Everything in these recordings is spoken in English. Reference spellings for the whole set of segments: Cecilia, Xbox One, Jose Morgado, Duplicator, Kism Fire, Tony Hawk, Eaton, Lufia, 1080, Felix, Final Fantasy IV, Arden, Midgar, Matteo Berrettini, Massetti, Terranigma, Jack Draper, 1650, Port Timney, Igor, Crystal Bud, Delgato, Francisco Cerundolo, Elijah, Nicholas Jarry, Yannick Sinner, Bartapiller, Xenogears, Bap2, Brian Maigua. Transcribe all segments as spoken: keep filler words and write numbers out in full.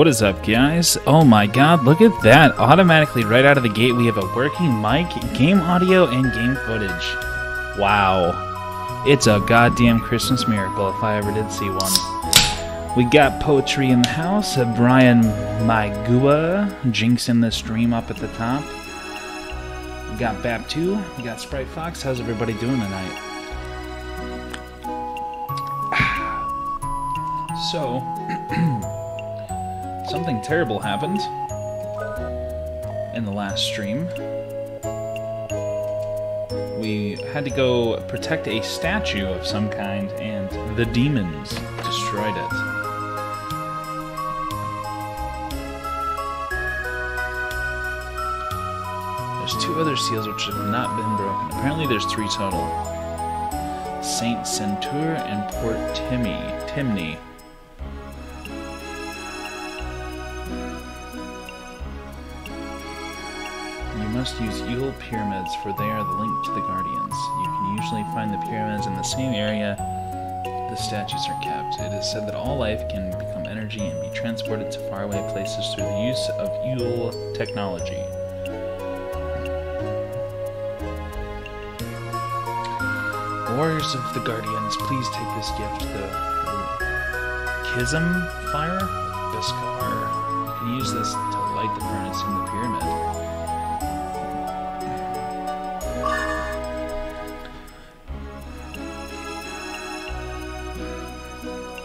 what is up, guys? Oh my god, look at that. Automatically, right out of the gate, we have a working mic, game audio, and game footage. Wow. It's a goddamn Christmas miracle if I ever did see one. We got poetry in the house. Brian Maigua jinxing the stream up at the top. We got Bap two. We got Sprite Fox. How's everybody doing tonight? So, something terrible happened in the last stream. We had to go protect a statue of some kind, and the demons destroyed it. There's two other seals which have not been broken. Apparently there's three total. Saint Centaur and Port Timney. Timney. Must use Yule Pyramids, for they are the link to the Guardians. You can usually find the pyramids in the same area the statues are kept. It is said that all life can become energy and be transported to faraway places through the use of Yule technology. Warriors of the Guardians, please take this gift. The Kism Fire? Viscar. You can use this to light the furnace in the pyramid.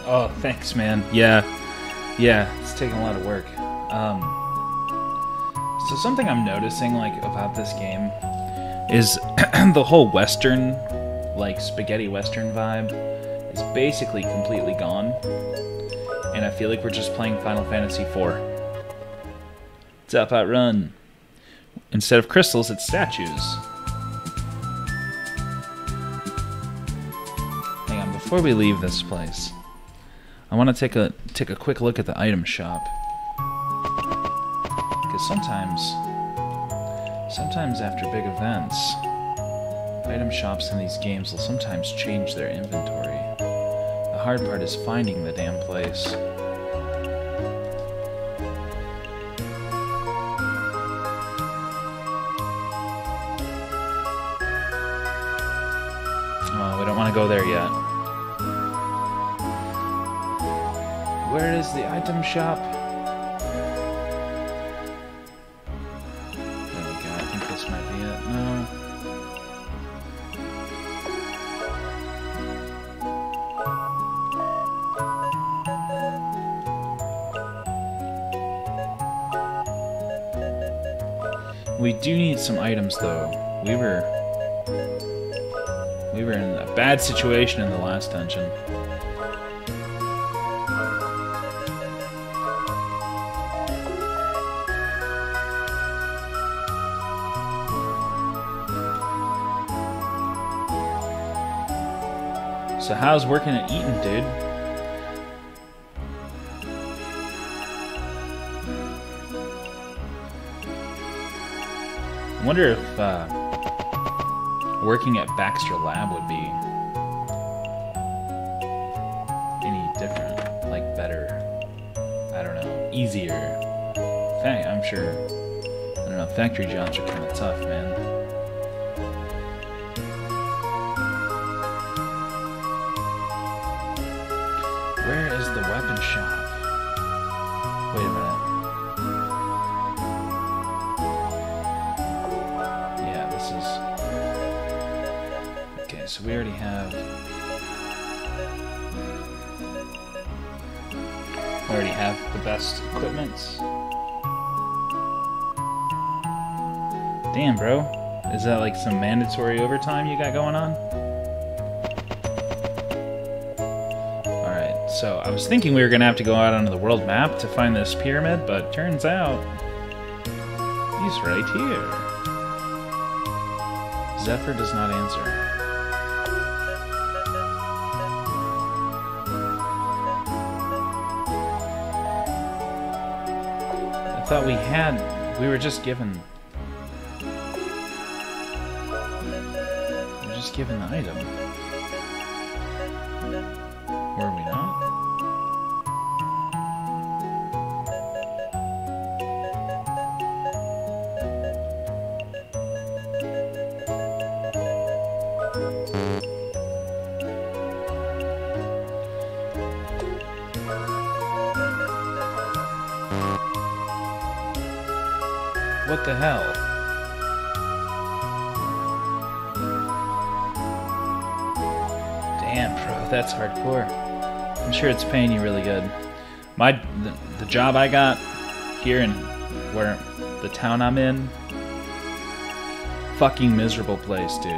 Oh, thanks, man. Yeah. Yeah, it's taking a lot of work. Um, so something I'm noticing, like, about this game is the whole Western, like, spaghetti Western vibe is basically completely gone. And I feel like we're just playing Final Fantasy four. It's up, outrun. Instead of crystals, it's statues. Hang on, before we leave this place, I want to take a take a quick look at the item shop, because sometimes, sometimes after big events, item shops in these games will sometimes change their inventory. The hard part is finding the damn place. Oh, we don't want to go there yet. Where is the item shop? There we go, I think this might be it. No. We do need some items though. We were... We were in a bad situation in the last dungeon. So how's working at Eaton, dude? I wonder if uh, working at Baxter Lab would be any different, like better, I don't know, easier. Hey, I'm sure, I don't know, factory jobs are kind of tough, man. The weapon shop. Wait a minute. Yeah, this is... Okay, so we already have... We already have the best equipment. Damn, bro. Is that like some mandatory overtime you got going on? So, I was thinking we were going to have to go out onto the world map to find this pyramid, but turns out he's right here. Zephyr does not answer. I thought we had... We were just given... We were just given the item. Were we not? the hell? Damn, bro, that's hardcore. I'm sure it's paying you really good. My the, the job I got here in where the town I'm in, fucking miserable place, dude.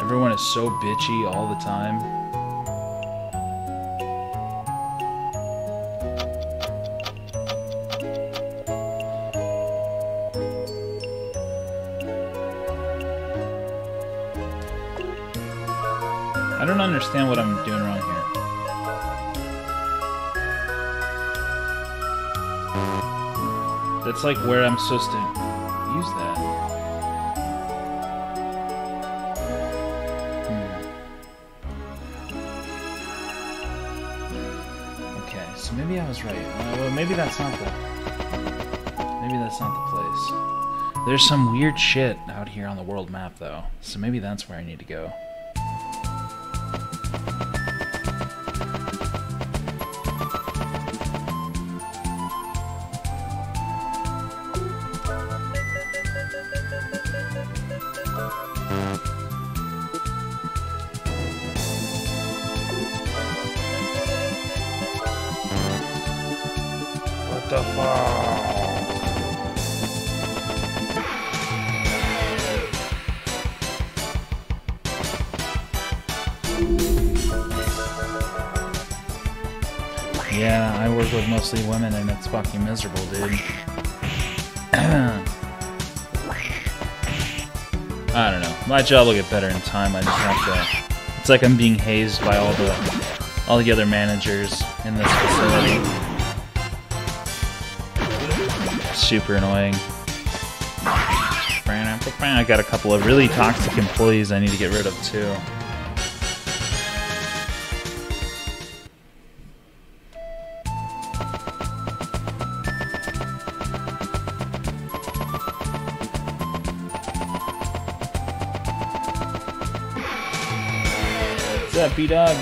Everyone is so bitchy all the time. I don't understand what I'm doing wrong here. That's like where I'm supposed to use that. Hmm. Okay, so maybe I was right. Uh, well, maybe that's not the... Maybe that's not the place. There's some weird shit out here on the world map, though. So maybe that's where I need to go. Women, and it's fucking miserable, dude. I don't know. My job will get better in time. I just have to. It's like I'm being hazed by all the all the other managers in this facility. Super annoying. I got a couple of really toxic employees I need to get rid of too. B-Dog.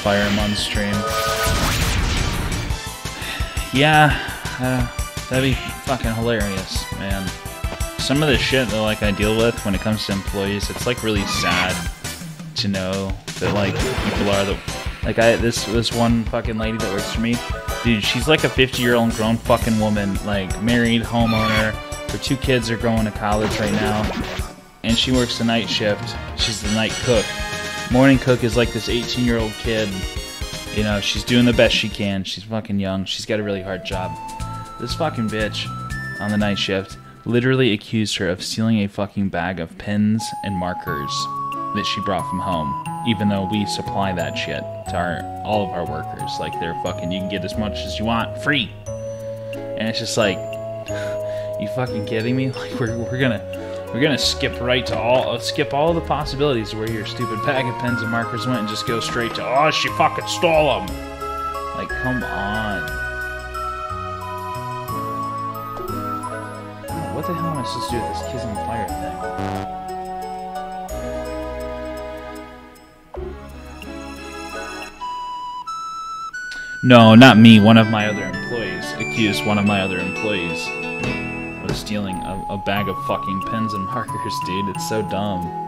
Fire him on stream. Yeah. Uh, That'd be fucking hilarious, man. Some of the shit that like I deal with when it comes to employees, it's like really sad to know that like people are the like I this this one fucking lady that works for me, dude. She's like a fifty year old grown fucking woman, like married, homeowner. Her two kids are going to college right now, and she works the night shift. She's the night cook. Morning cook is like this eighteen year old kid. You know, she's doing the best she can. She's fucking young. She's got a really hard job. This fucking bitch on the night shift literally accused her of stealing a fucking bag of pens and markers that she brought from home, even though we supply that shit to our, all of our workers. Like, they're fucking, you can get as much as you want, free. And it's just like, you fucking kidding me? Like, we're, we're gonna, we're gonna skip right to all, skip all the possibilities where your stupid bag of pens and markers went and just go straight to, oh, she fucking stole them. Like, come on. What the hell am I supposed to do with this Kism Fire thing? No, not me. One of my other employees accused one of my other employees of stealing a, a bag of fucking pens and markers, dude. It's so dumb.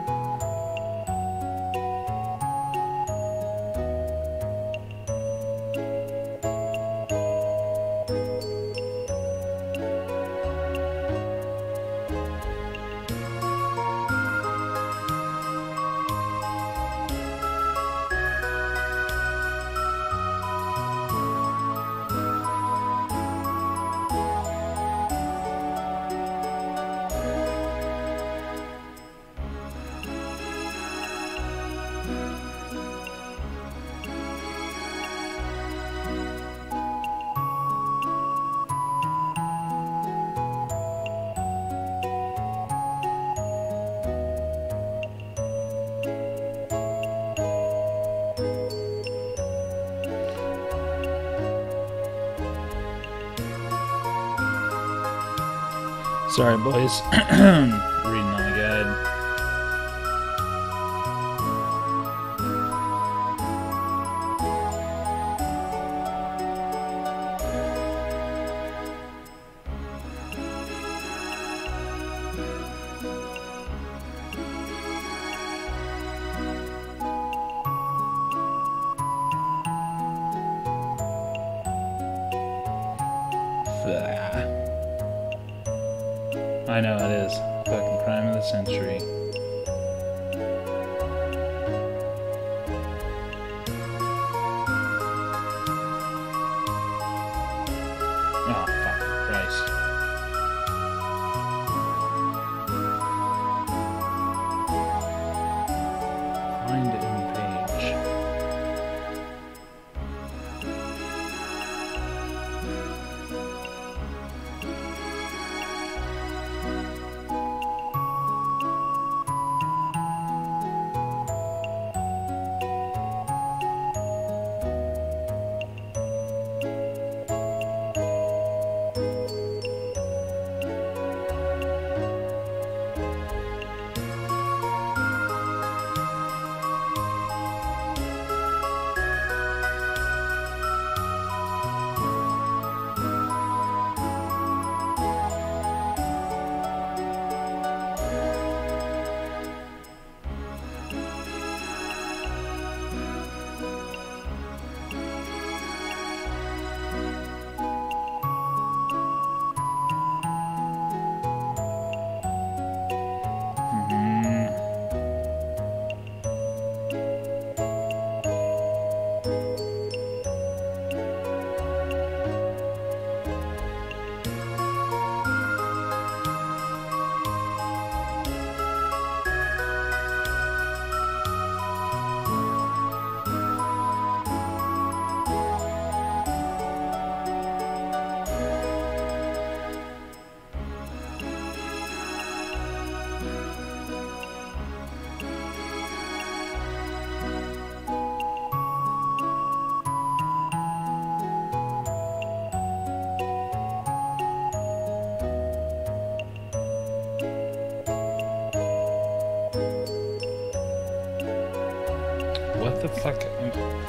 Sorry, boys. Reading on the guide. I know it is. Fucking crime of the century. Oh, fuck Christ. Find it in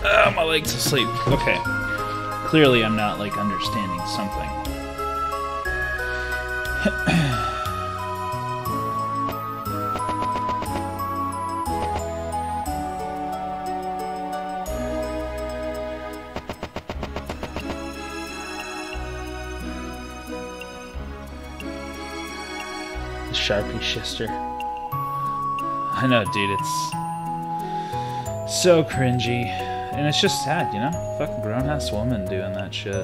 Oh, my legs asleep. Okay. Clearly I'm not, like, understanding something. The Sharpie shister. I know, dude, it's so cringy. And it's just sad, you know? Fucking grown-ass woman doing that shit.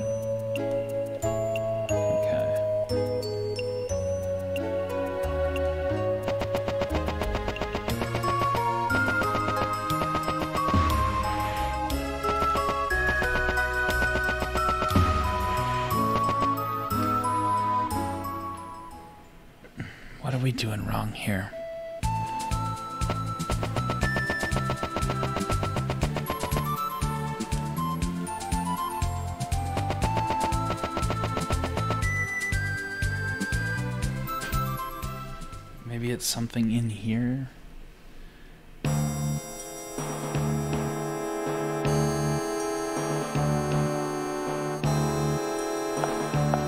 Okay. What are we doing wrong here? Something in here.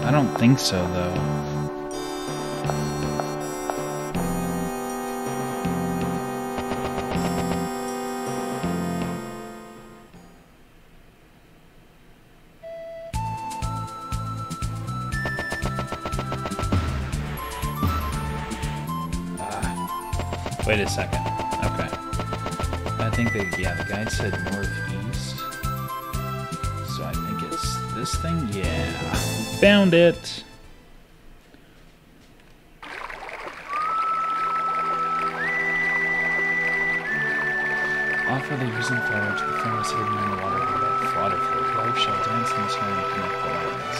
I don't think so, though. Wait a second. Okay. I think that, yeah, the guide said northeast. So I think it's this thing? Yeah. Found it! Offer the using flower to the famous hidden in the water by that water for the life shall dance in the sky and connect the lights.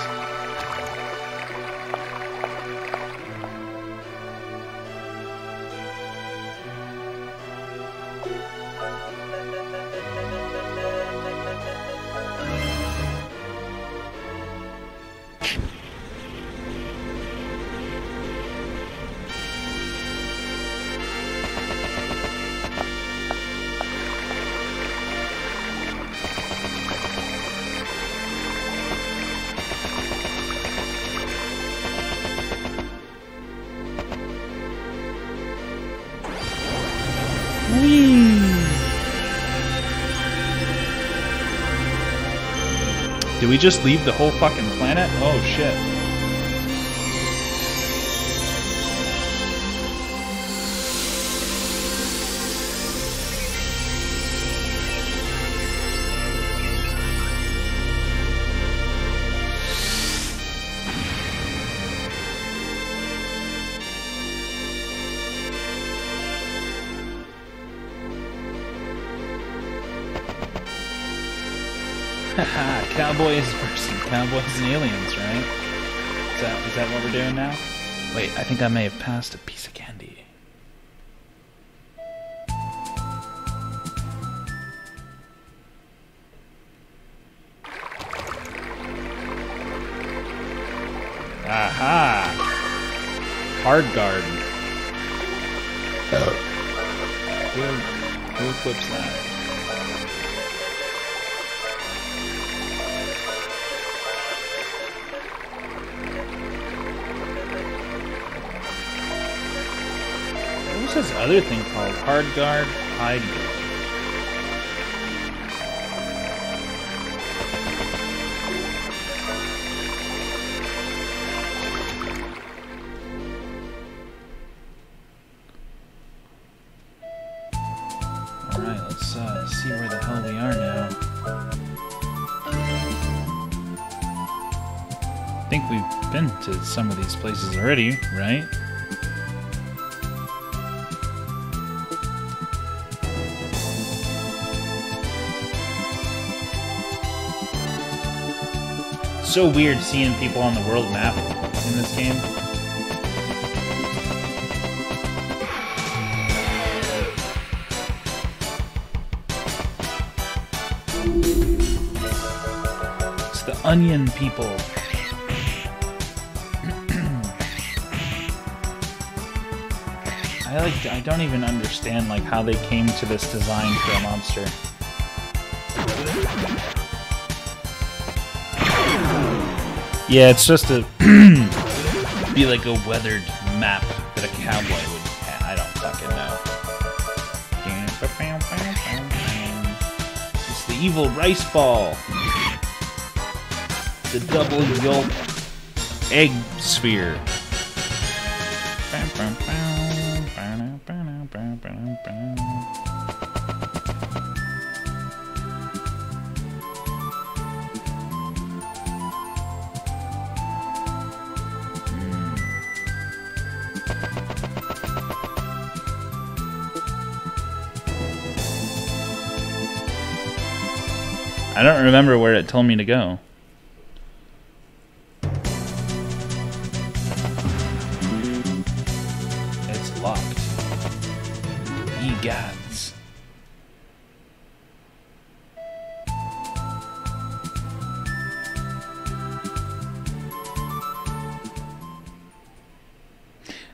Did we just leave the whole fucking planet? Oh shit. Cowboys versus cowboys and aliens, right? Is that, is that what we're doing now? Wait, I think I may have passed a piece of candy. Aha! Hard guard. Oh. Who, who equips that? What's this other thing called? Hard guard, hide guard. Alright, let's uh, see where the hell we are now. I think we've been to some of these places already, right? So weird seeing people on the world map in this game. It's the onion people. I like I don't even understand like how they came to this design for a monster. Yeah, it's just to be like a weathered map that a cowboy would have. I don't fucking know. It's the evil rice ball. The double yolk egg sphere. I don't remember where it told me to go. It's locked. Egads.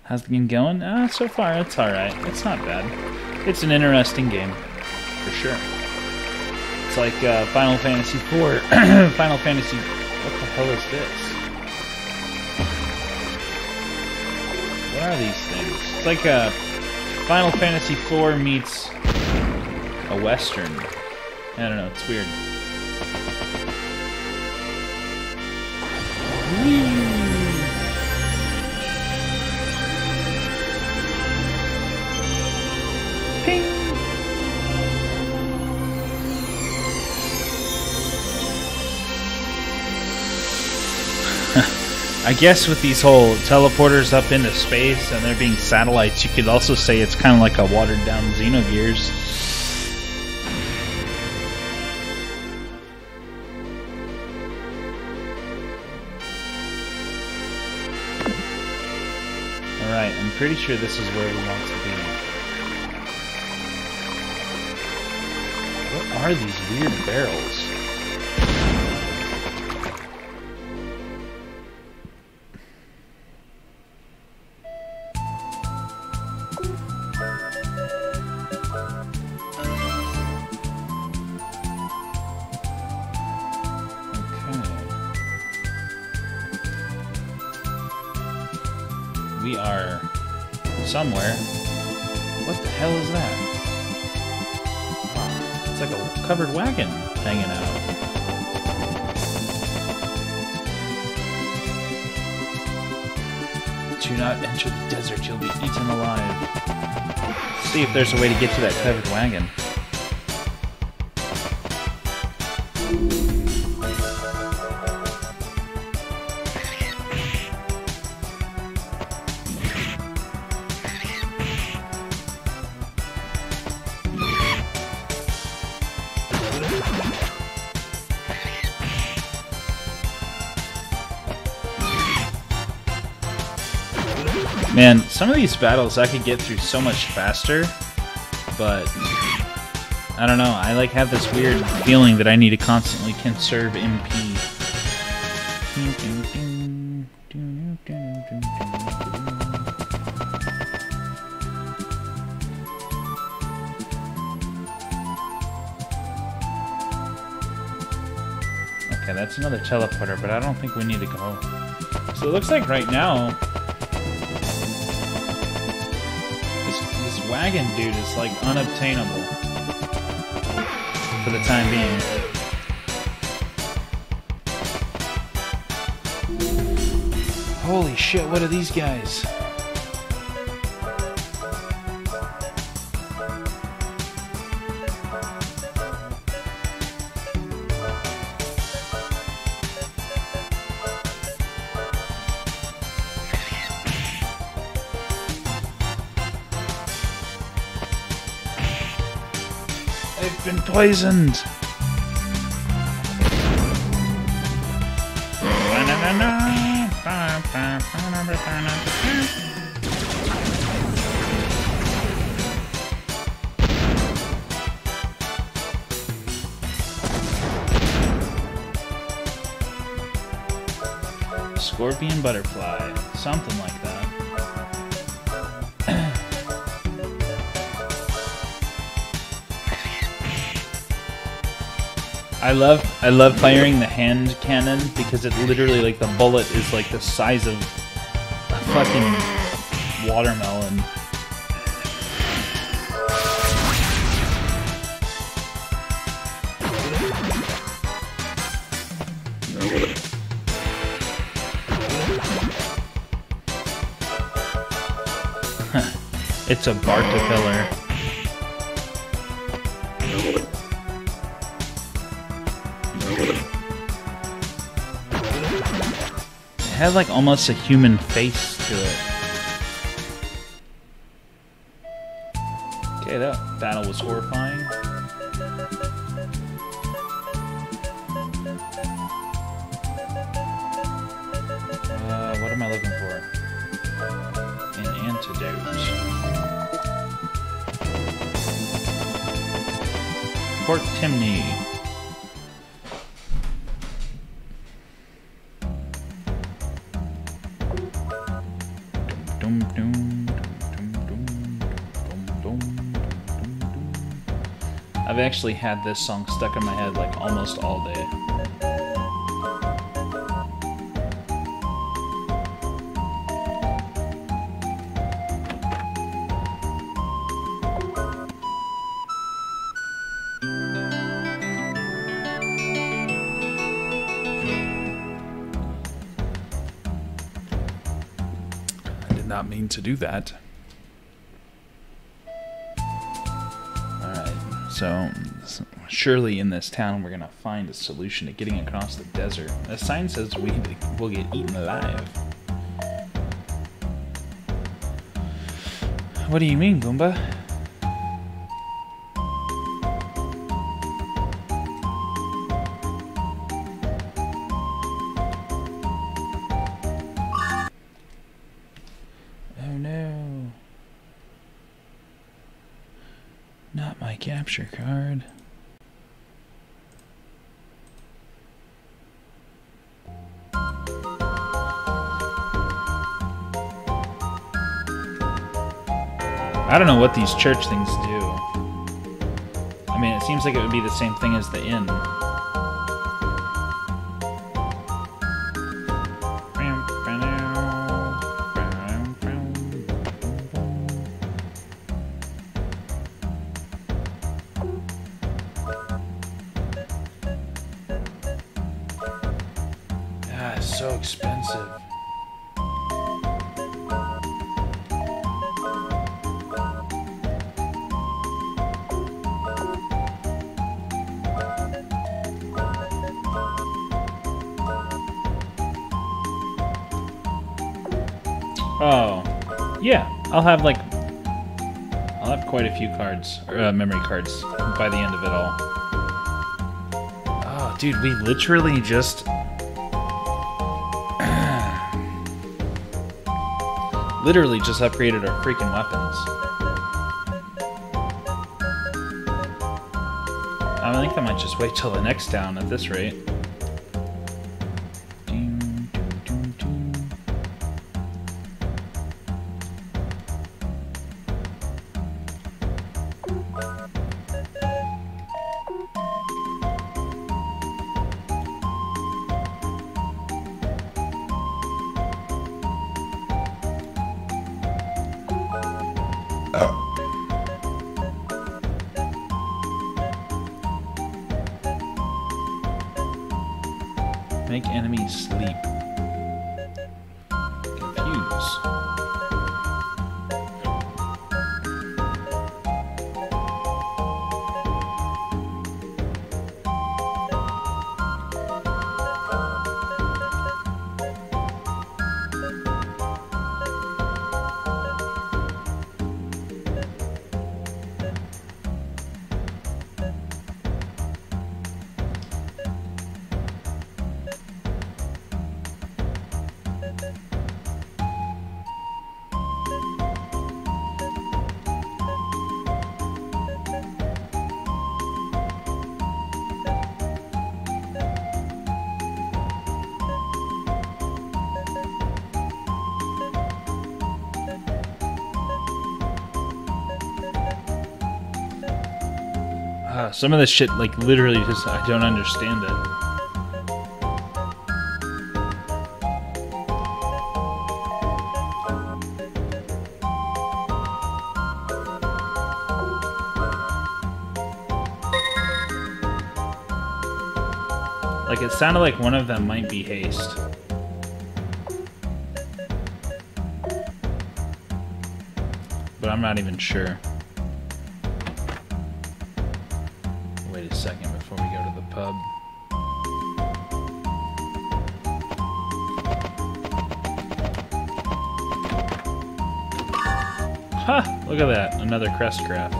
How's the game going? Ah, oh, so far it's alright. It's not bad. It's an interesting game, for sure. Like uh, Final Fantasy four, Final Fantasy. What the hell is this? What are these things? It's like a Final Fantasy four meets a Western. I don't know. It's weird. Whee! I guess with these whole teleporters up into space and there being satellites, you could also say it's kind of like a watered-down Xenogears. Alright, I'm pretty sure this is where we want to be. What are these weird barrels? Somewhere. What the hell is that? Oh, it's like a covered wagon hanging out. Do not enter the desert, you'll be eaten alive. Let's see if there's a way to get to that covered wagon. Man, some of these battles I could get through so much faster, but I don't know, I like have this weird feeling that I need to constantly conserve M P. Okay, that's another teleporter, but I don't think we need to go. So it looks like right now, wagon dude is like unobtainable for the time being. Holy shit, what are these guys? Poisoned. Scorpion butterfly, something like that. I love I love firing the hand cannon because it literally, like, the bullet is like the size of a fucking watermelon. It's a Bartapiller. It had like almost a human face to it. Okay, that battle was horrifying. Uh, what am I looking for? An antidote. Port Timney. I've actually had this song stuck in my head like almost all day. I did not mean to do that. So, surely in this town we're gonna find a solution to getting across the desert. A sign says we, we'll get eaten alive. What do you mean, Goomba? Capture card. I don't know what these church things do. I mean, it seems like it would be the same thing as the inn. So expensive. Oh. Yeah, I'll have like... I'll have quite a few cards, or, uh, memory cards, by the end of it all. Oh, dude, we literally just... literally just upgraded our freaking weapons. I think I might just wait till the next town at this rate. Some of this shit, like, literally just, I don't understand it. Like, it sounded like one of them might be haste. But I'm not even sure. Look at that, another crest graph.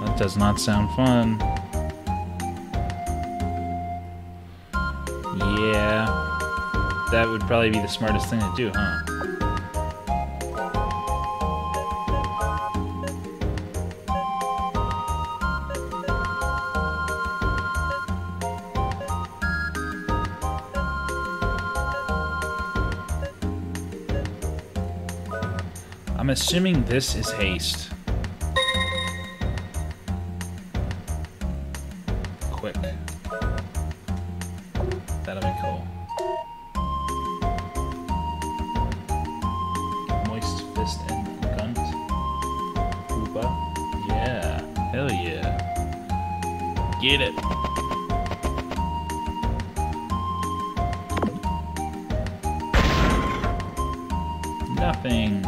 That does not sound fun. Yeah, that would probably be the smartest thing to do, huh? I'm assuming this is haste. Quick. That'll be cool. Moist Fist and Gunt. Koopa. Yeah. Hell yeah. Get it. Nothing.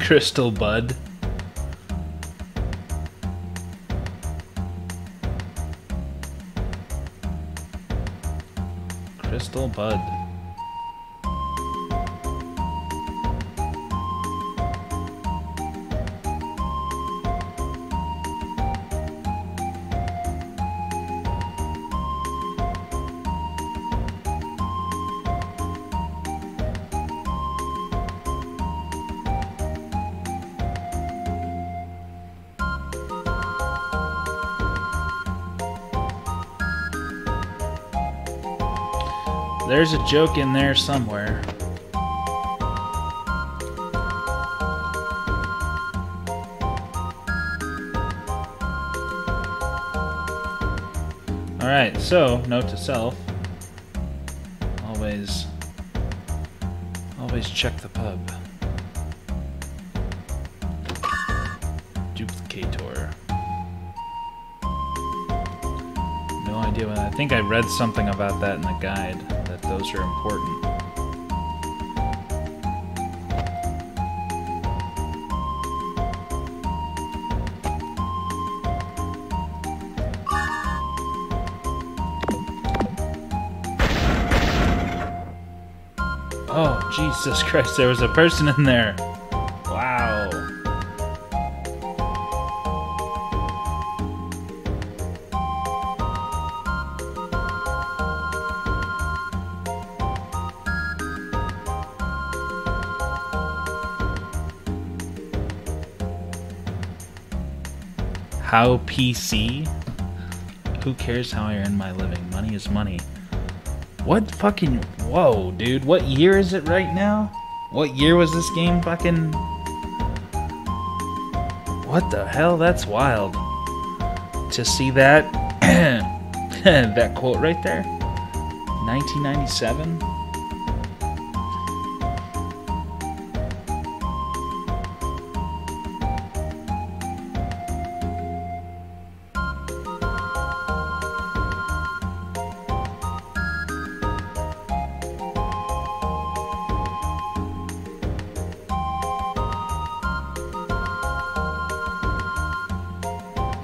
Crystal Bud. Crystal Bud. There's a joke in there somewhere. Alright, so, note to self. Always, always check the pub. Duplicator. No idea. I think I read something about that in the guide, that those are important. Oh, Jesus Christ, there was a person in there. Wow. How P C? Who cares how I earn my living? Money is money. What fucking... Whoa, dude. What year is it right now? What year was this game fucking... What the hell? That's wild. To see that... that quote right there. nineteen ninety-seven?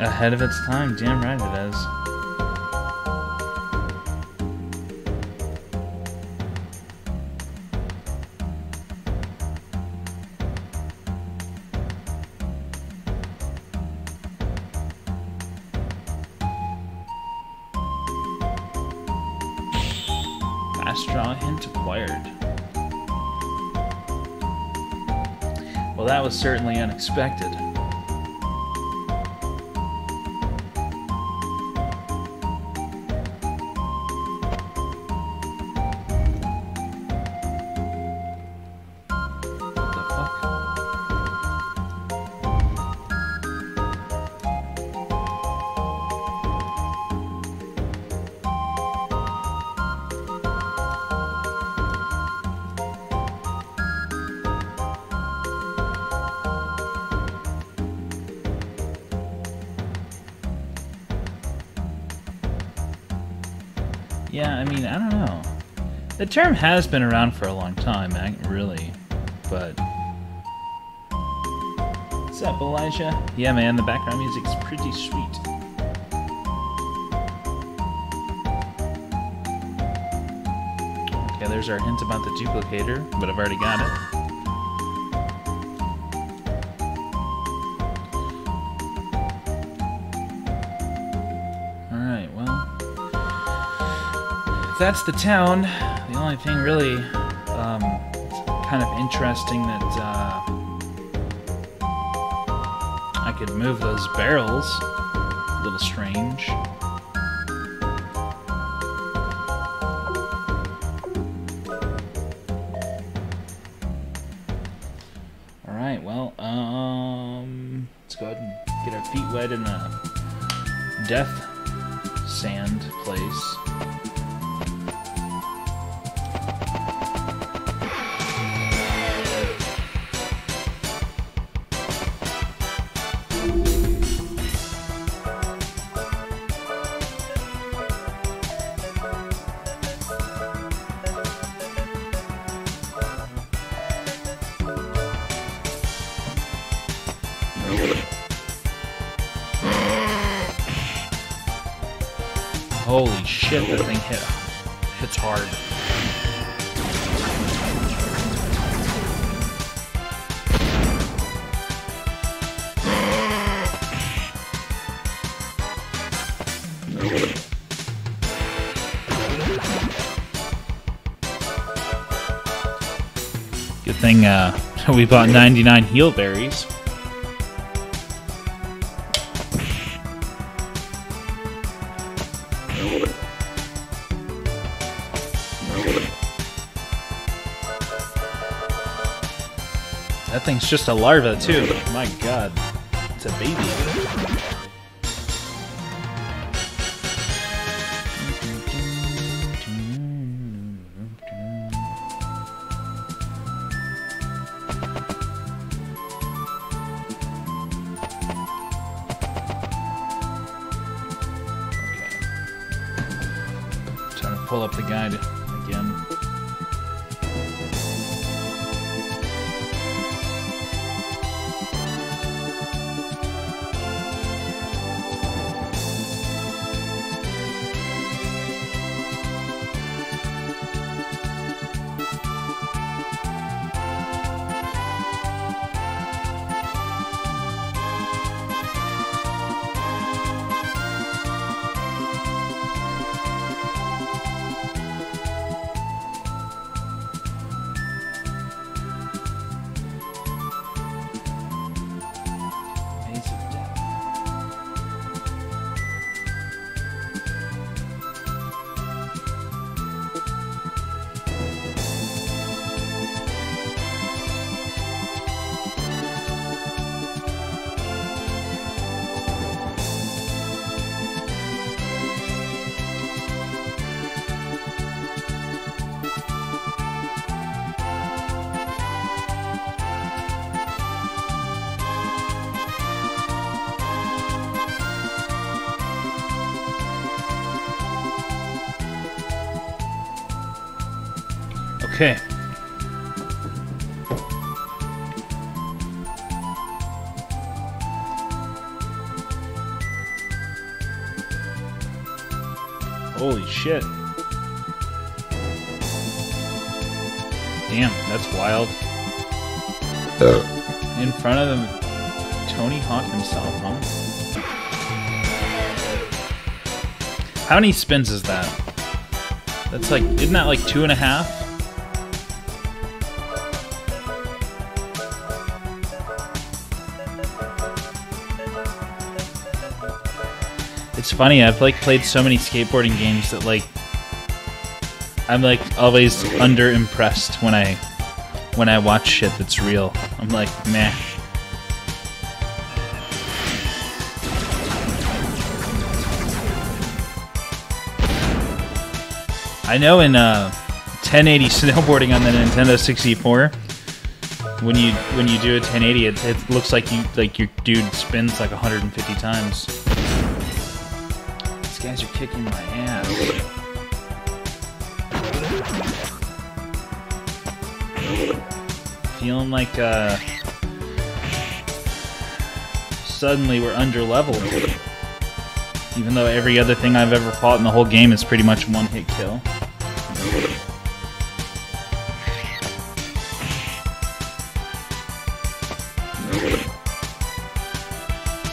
Ahead of its time, damn right it is. Fast draw hint acquired. Well, that was certainly unexpected. Yeah, I mean, I don't know. The term has been around for a long time, really, but... What's up, Elijah? Yeah, man, the background music's pretty sweet. Okay, there's our hint about the duplicator, but I've already got it. That's the town. The only thing really um, kind of interesting that uh, I could move those barrels. A little strange. All right, well, um, let's go ahead and get our feet wet in the death sand place. Holy shit, that thing hit, hits hard. Good thing uh, we bought ninety-nine heal berries. That thing's just a larva, too. My god. It's a baby. pull up the guide again. Okay. Holy shit. Damn, that's wild. Uh. In front of them, Tony Hawk himself, huh? How many spins is that? That's like, isn't that like two and a half? It's funny, I've like played so many skateboarding games that like I'm like always under impressed when I when I watch shit that's real. I'm like, meh. I know in uh ten eighty snowboarding on the Nintendo sixty-four, when you when you do a ten eighty it, it looks like you like your dude spins like one hundred fifty times. Guys are kicking my ass. Feeling like uh suddenly we're under leveled. Even though every other thing I've ever fought in the whole game is pretty much one hit kill.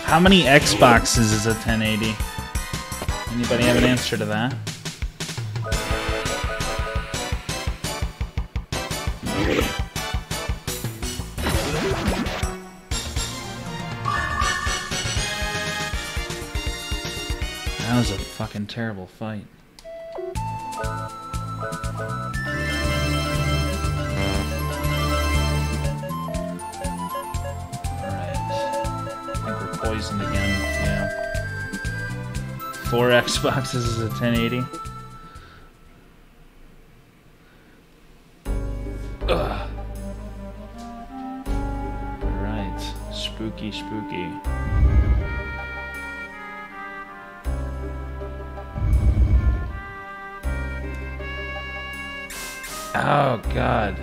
How many Xboxes is a ten eighty? Anybody have an answer to that? That was a fucking terrible fight. Alright. I think we're poisoned again. Yeah. Four Xboxes is a ten eighty. Ugh. All right, spooky, spooky. Oh God.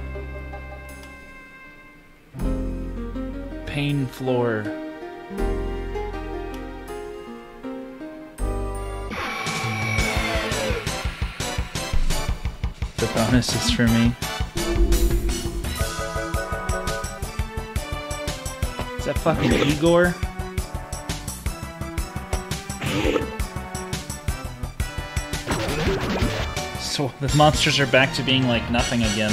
Pain floor. The bonus is for me. Is that fucking Igor? So the monsters are back to being like nothing again.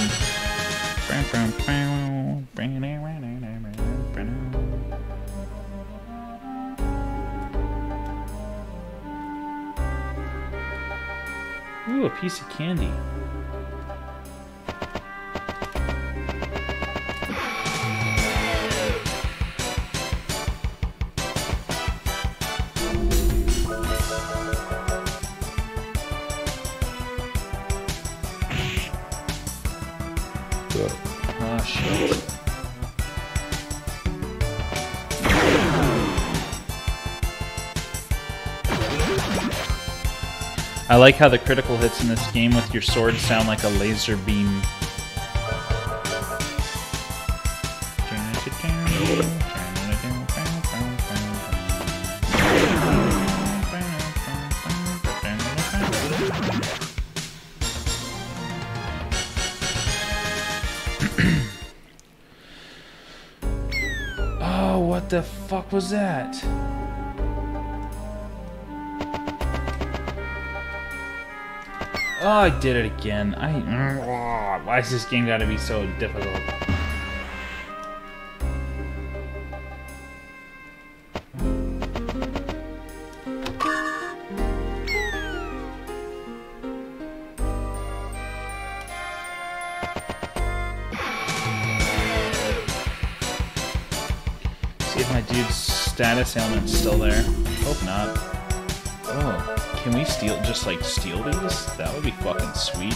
Ooh, a piece of candy. I like how the critical hits in this game with your sword sound like a laser beam. Oh, what the fuck was that? Oh, I did it again. I. Why is this game gotta be so difficult? See if my dude's status ailment's still there. Hope not. Oh. Can we steal, just like steal these? That would be fucking sweet.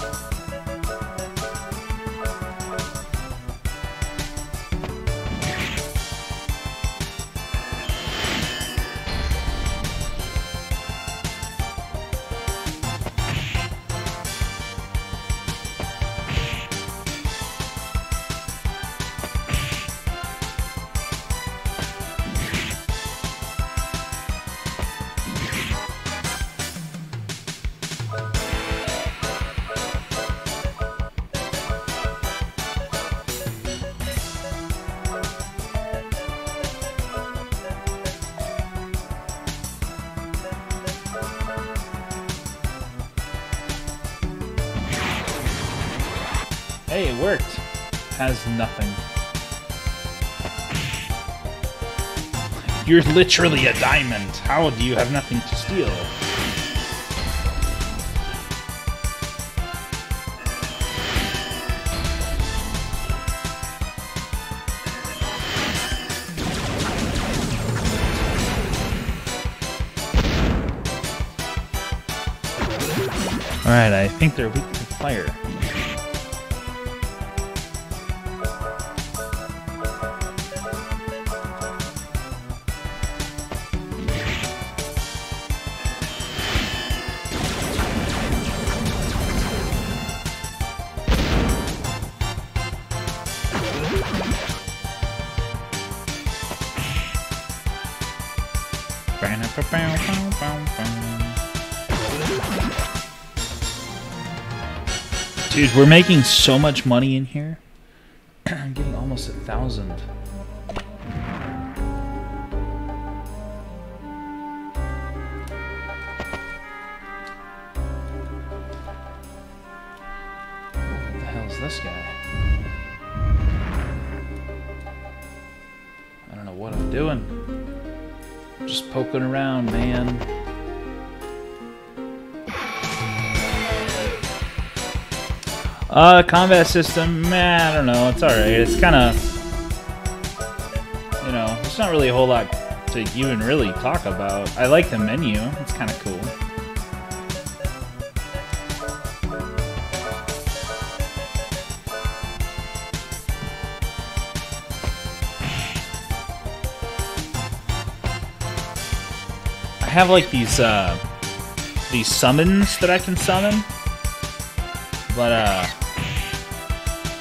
Hey, it worked. Has nothing. You're literally a diamond. How do you have nothing to steal? All right, I think they're weak to fire. Dude, we're making so much money in here. I'm getting almost a thousand. What the hell is this guy? I don't know what I'm doing. I'm just poking around, man. Uh, combat system, man, I don't know, it's alright, it's kinda, you know, there's not really a whole lot to even really talk about. I like the menu, it's kinda cool. I have like these, uh, these summons that I can summon, but, uh,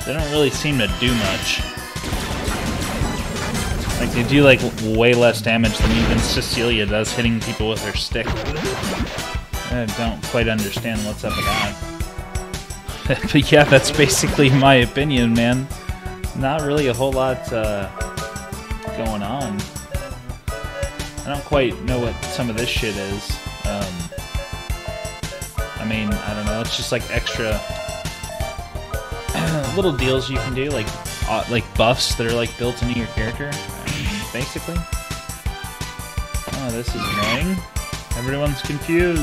they don't really seem to do much. Like, they do, like, way less damage than even Cecilia does hitting people with her stick. I don't quite understand what's up with that. But yeah, that's basically my opinion, man. Not really a whole lot uh, going on. I don't quite know what some of this shit is. Um, I mean, I don't know, it's just, like, extra... little deals you can do, like uh, like buffs that are like built into your character, basically. Oh, this is annoying. Everyone's confused.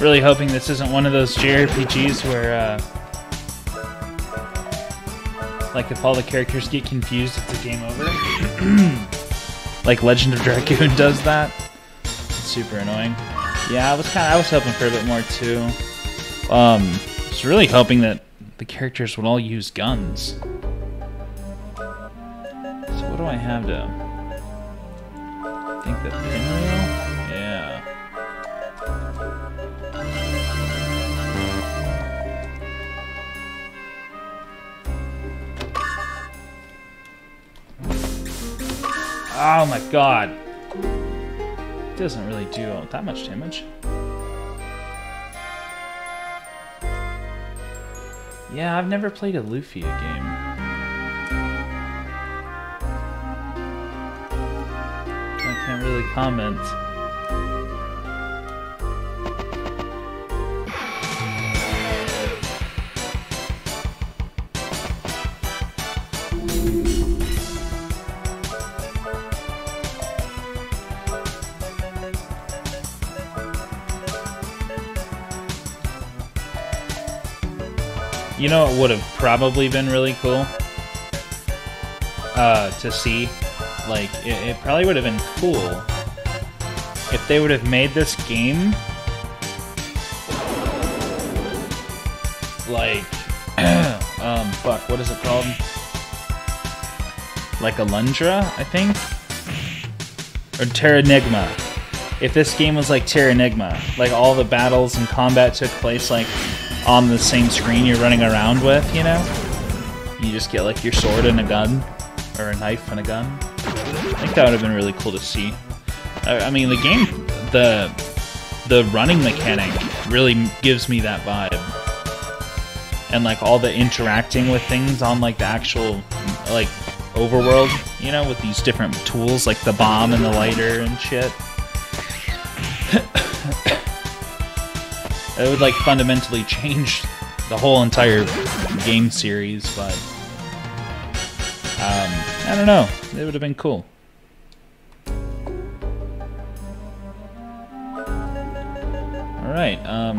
Really hoping this isn't one of those J R P Gs where, uh, like, if all the characters get confused, it's a game over. Like Legend of Dragoon does that. It's super annoying. Yeah, I was kind of I was hoping for a bit more too. Um, was really hoping that the characters would all use guns. So what do I have to... I think that pinwheel? Yeah. Oh my god! It doesn't really do that much damage. Yeah, I've never played a Lufia game. I can't really comment. You know, it would have probably been really cool uh, to see. Like, it, it probably would have been cool if they would have made this game like, um, fuck, what is it called? Like Alundra, I think, or Terranigma. If this game was like Terranigma, like all the battles and combat took place like on the same screen you're running around with, you know? You just get like your sword and a gun, or a knife and a gun. I think that would have been really cool to see. I, I mean, the game, the the running mechanic really gives me that vibe. And like all the interacting with things on like the actual like overworld, you know, with these different tools like the bomb and the lighter and shit. It would like fundamentally change the whole entire game series, but um, I don't know. It would have been cool. All right. Um,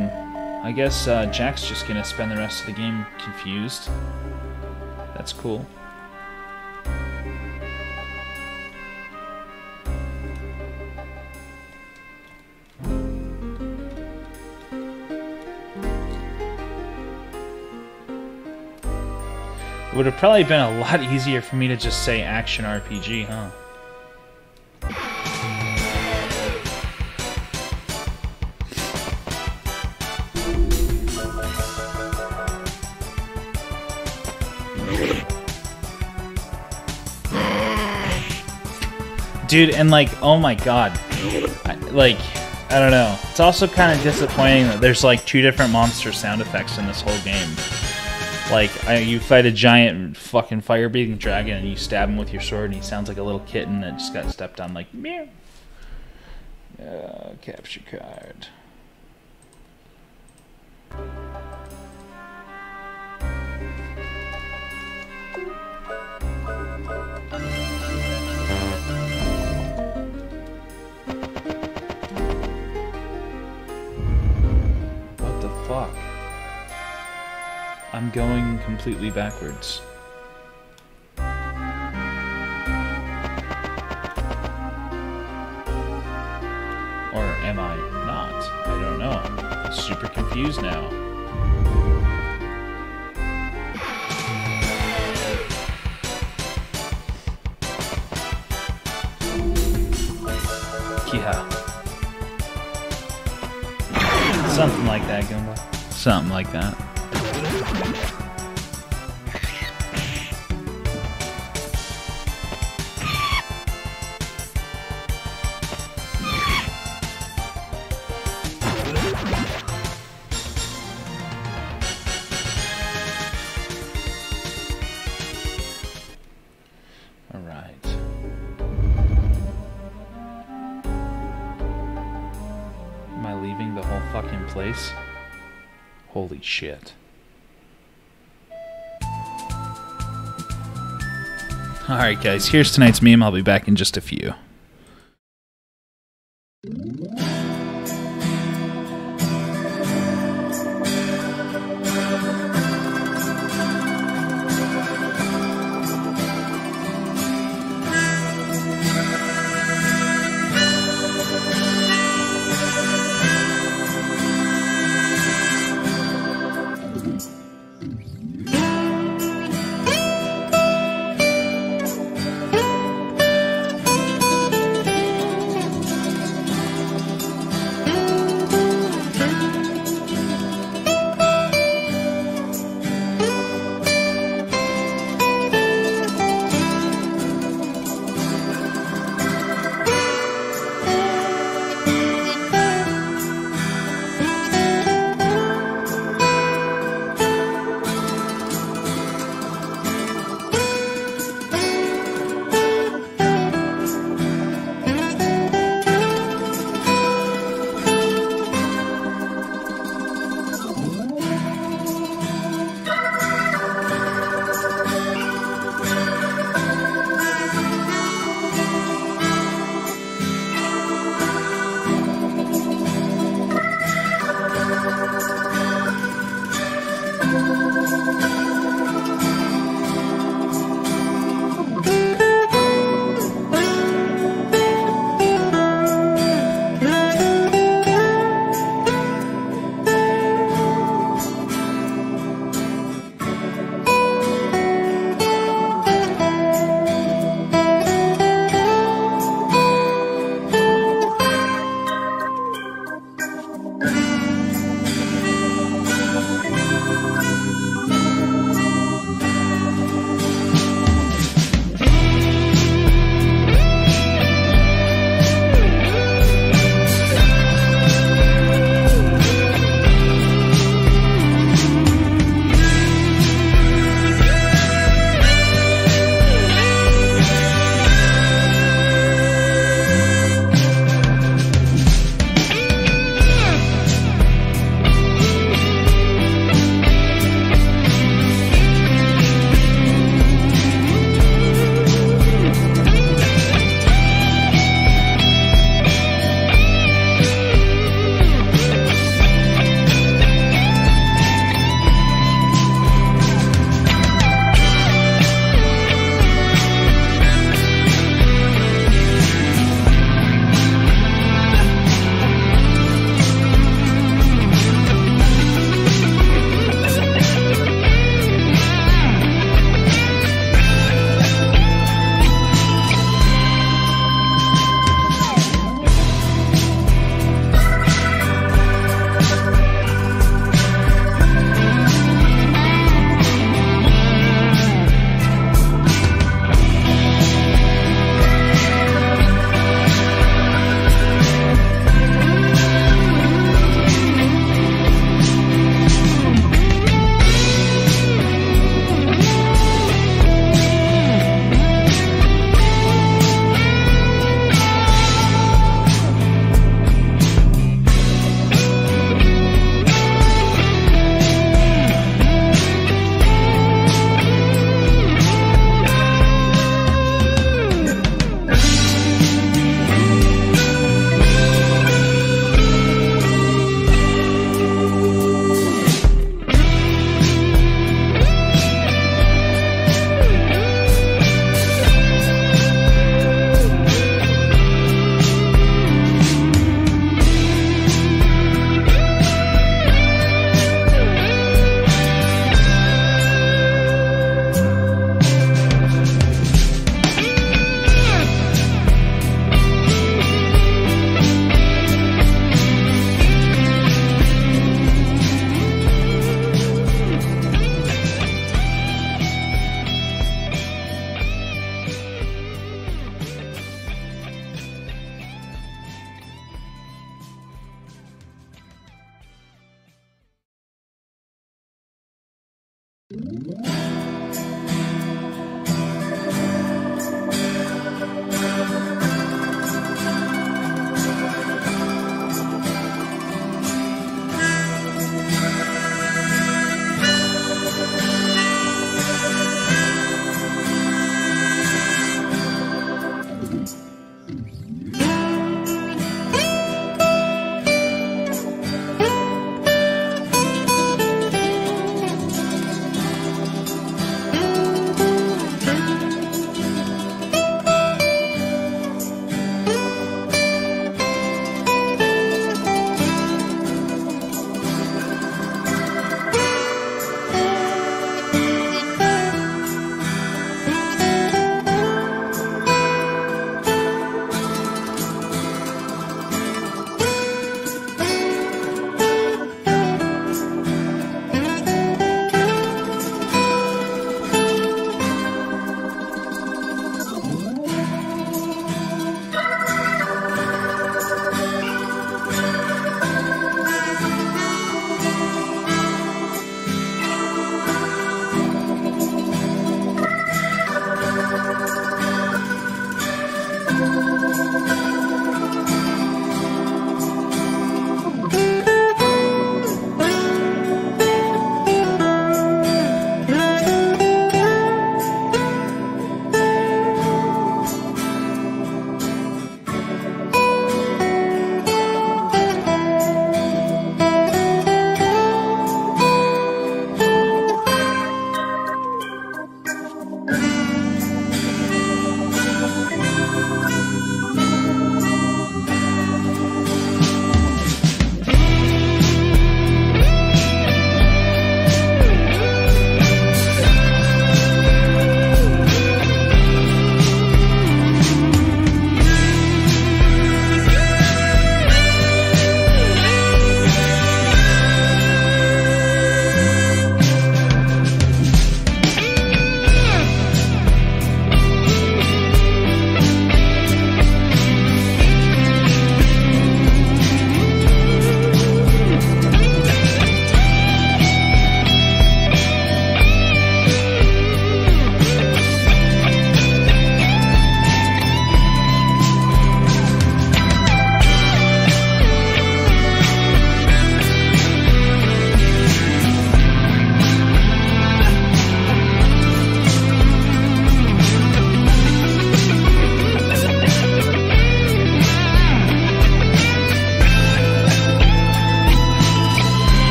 I guess uh, Jack's just gonna spend the rest of the game confused. That's cool. It would have probably been a lot easier for me to just say action R P G, huh? Dude, and like, oh my god. I, like, I don't know. It's also kind of disappointing that there's like two different monster sound effects in this whole game. Like, I, you fight a giant fucking fire-breathing dragon and you stab him with your sword and he sounds like a little kitten that just got stepped on, like, meow. Uh, capture card. What the fuck? I'm going completely backwards. Or am I not? I don't know. I'm super confused now. Yeah. Something like that, Goomba. Something like that. All right. Am I leaving the whole fucking place? Holy shit. Alright guys, here's tonight's meme. I'll be back in just a few.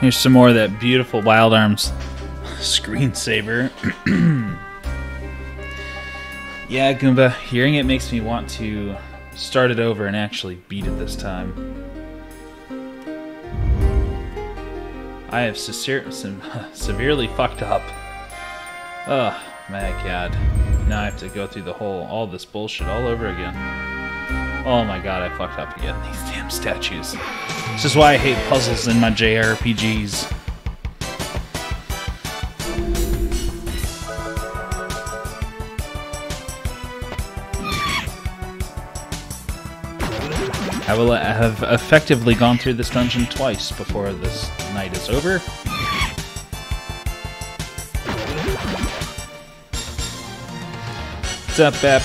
Here's some more of that beautiful Wild Arms screensaver. Yeah, Goomba, hearing it makes me want to start it over and actually beat it this time. I have se se severely fucked up. Oh my god. Now I have to go through the whole, all this bullshit all over again. Oh my god, I fucked up again. These damn statues. This is why I hate puzzles in my J R P Gs. I will have effectively gone through this dungeon twice before this night is over. What's up, Bap?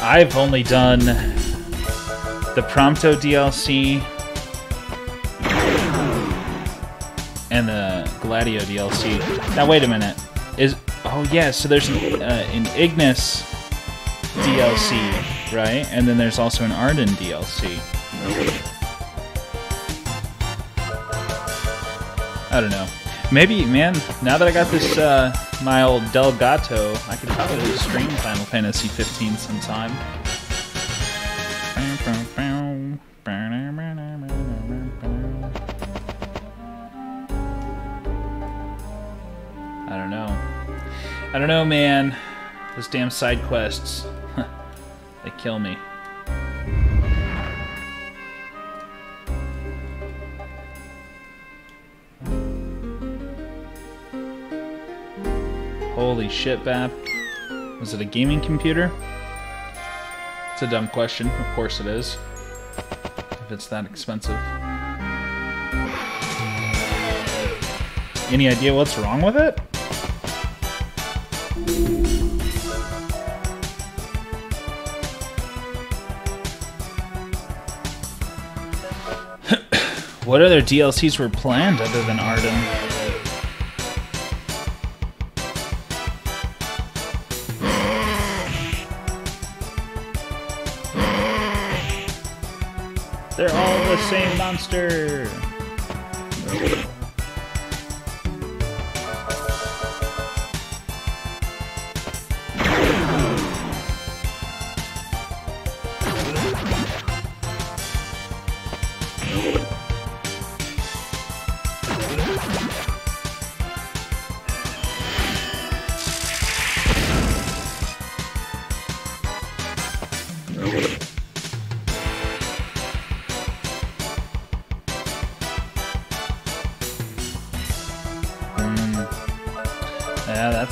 I've only done the Prompto D L C and the Gladio D L C. Now wait a minute, is oh yeah, so there's an, uh, an Ignis D L C, right? And then there's also an Arden D L C. I don't know. Maybe, man. Now that I got this, uh, my old Delgato, I could probably stream Final Fantasy fifteen sometime. I don't know. I don't know, man. Those damn side quests. They kill me. Holy shit, Bap. Was it a gaming computer? It's a dumb question. Of course it is. If it's that expensive. Any idea what's wrong with it? What other D L Cs were planned other than Arden? They're all the same monster!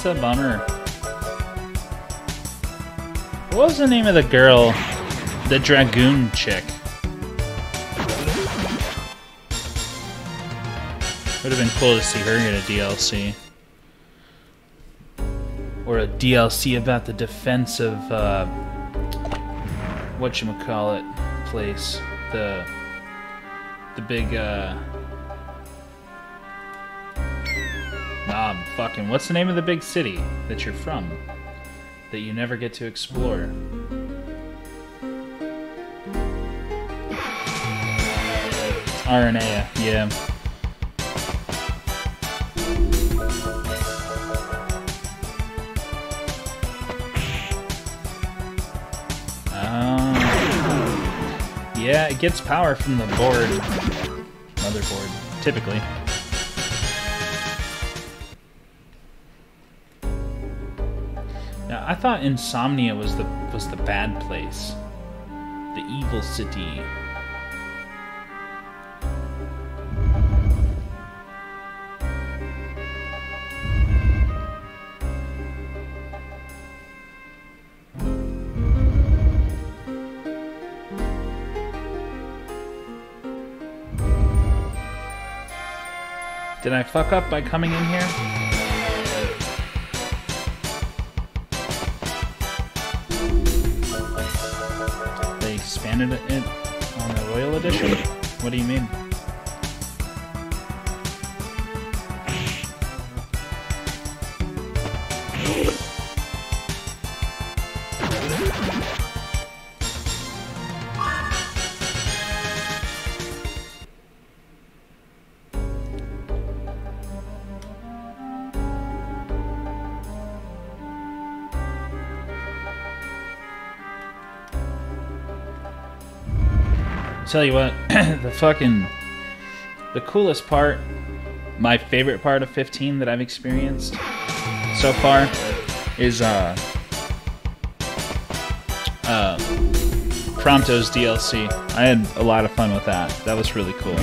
A bummer. What was the name of the girl? The Dragoon chick. Would have been cool to see her get a D L C. Or a D L C about the defense of, uh, whatchamacallit place. The, the big, uh, Ah, fucking, what's the name of the big city that you're from that you never get to explore? Aranea, yeah. Oh. Yeah, it gets power from the board. Motherboard, typically. I thought Insomnia was the was the bad place, the evil city. Did I fuck up by coming in here? in it, in, on the Royal Edition? What do you mean? Tell you what, the fucking, the coolest part, my favorite part of fifteen that I've experienced so far is uh, uh, Prompto's D L C. I had a lot of fun with that. That was really cool.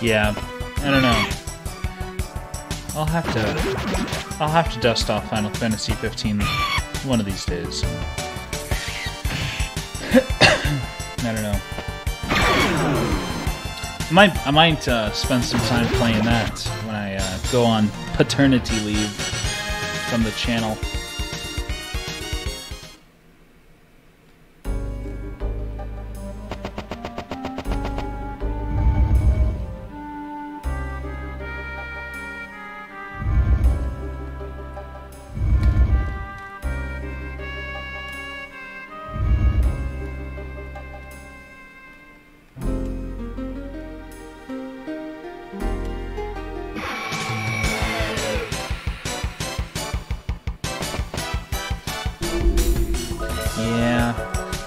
Yeah, I don't know. I'll have to, I'll have to dust off Final Fantasy fifteen one of these days. I don't know. I might, I might uh, spend some time playing that when I uh, go on paternity leave from the channel.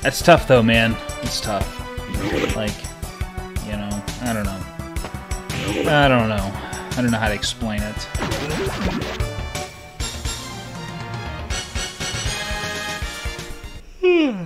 It's tough though, man. It's tough. Like, you know, I don't know. I don't know. I don't know how to explain it. Hmm.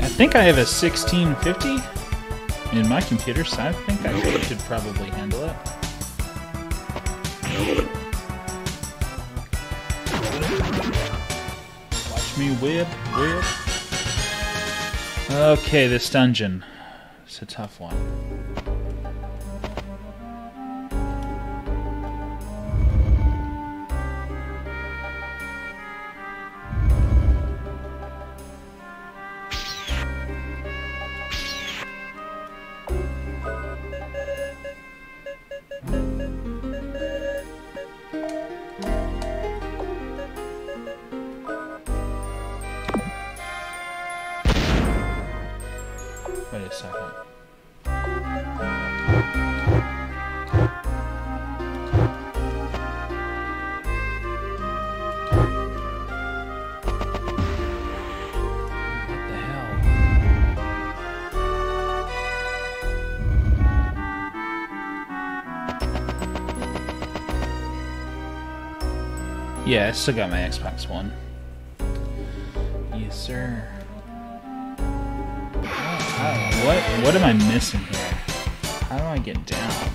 I think I have a sixteen fifty in my computer, so I think I should probably handle it. Watch me whip, whip. Okay, this dungeon. It's a tough one. Wait a second. Yeah, I still got my Xbox One. Yes, sir. Wow, what, what am I missing here? How do I get down?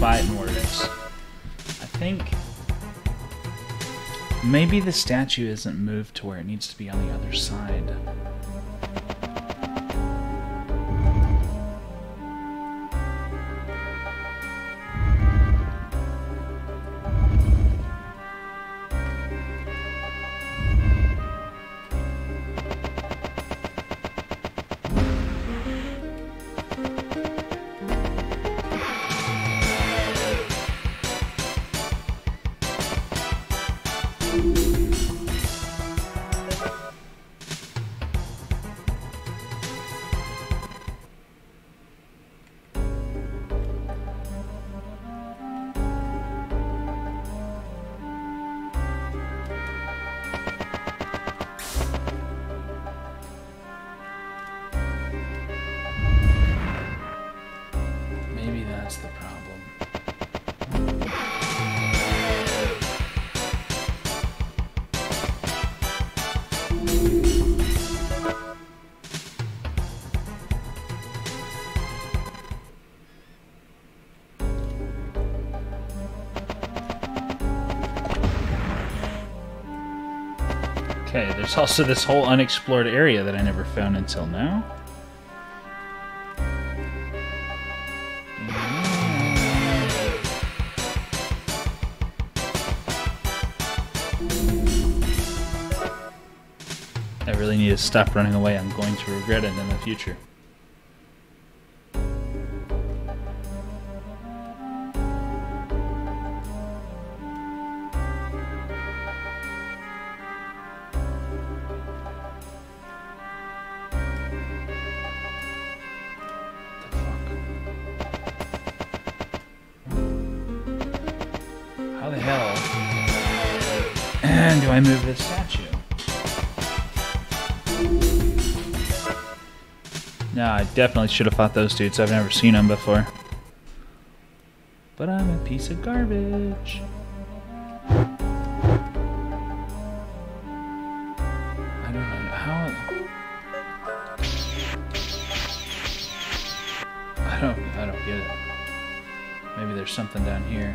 Fighting words. I think maybe the statue isn't moved to where it needs to be on the other side. There's also this whole unexplored area that I never found until now. I really need to stop running away. I'm going to regret it in the future. Definitely should have fought those dudes. I've never seen them before. But I'm a piece of garbage. I don't know how... I don't, I don't get it. Maybe there's something down here.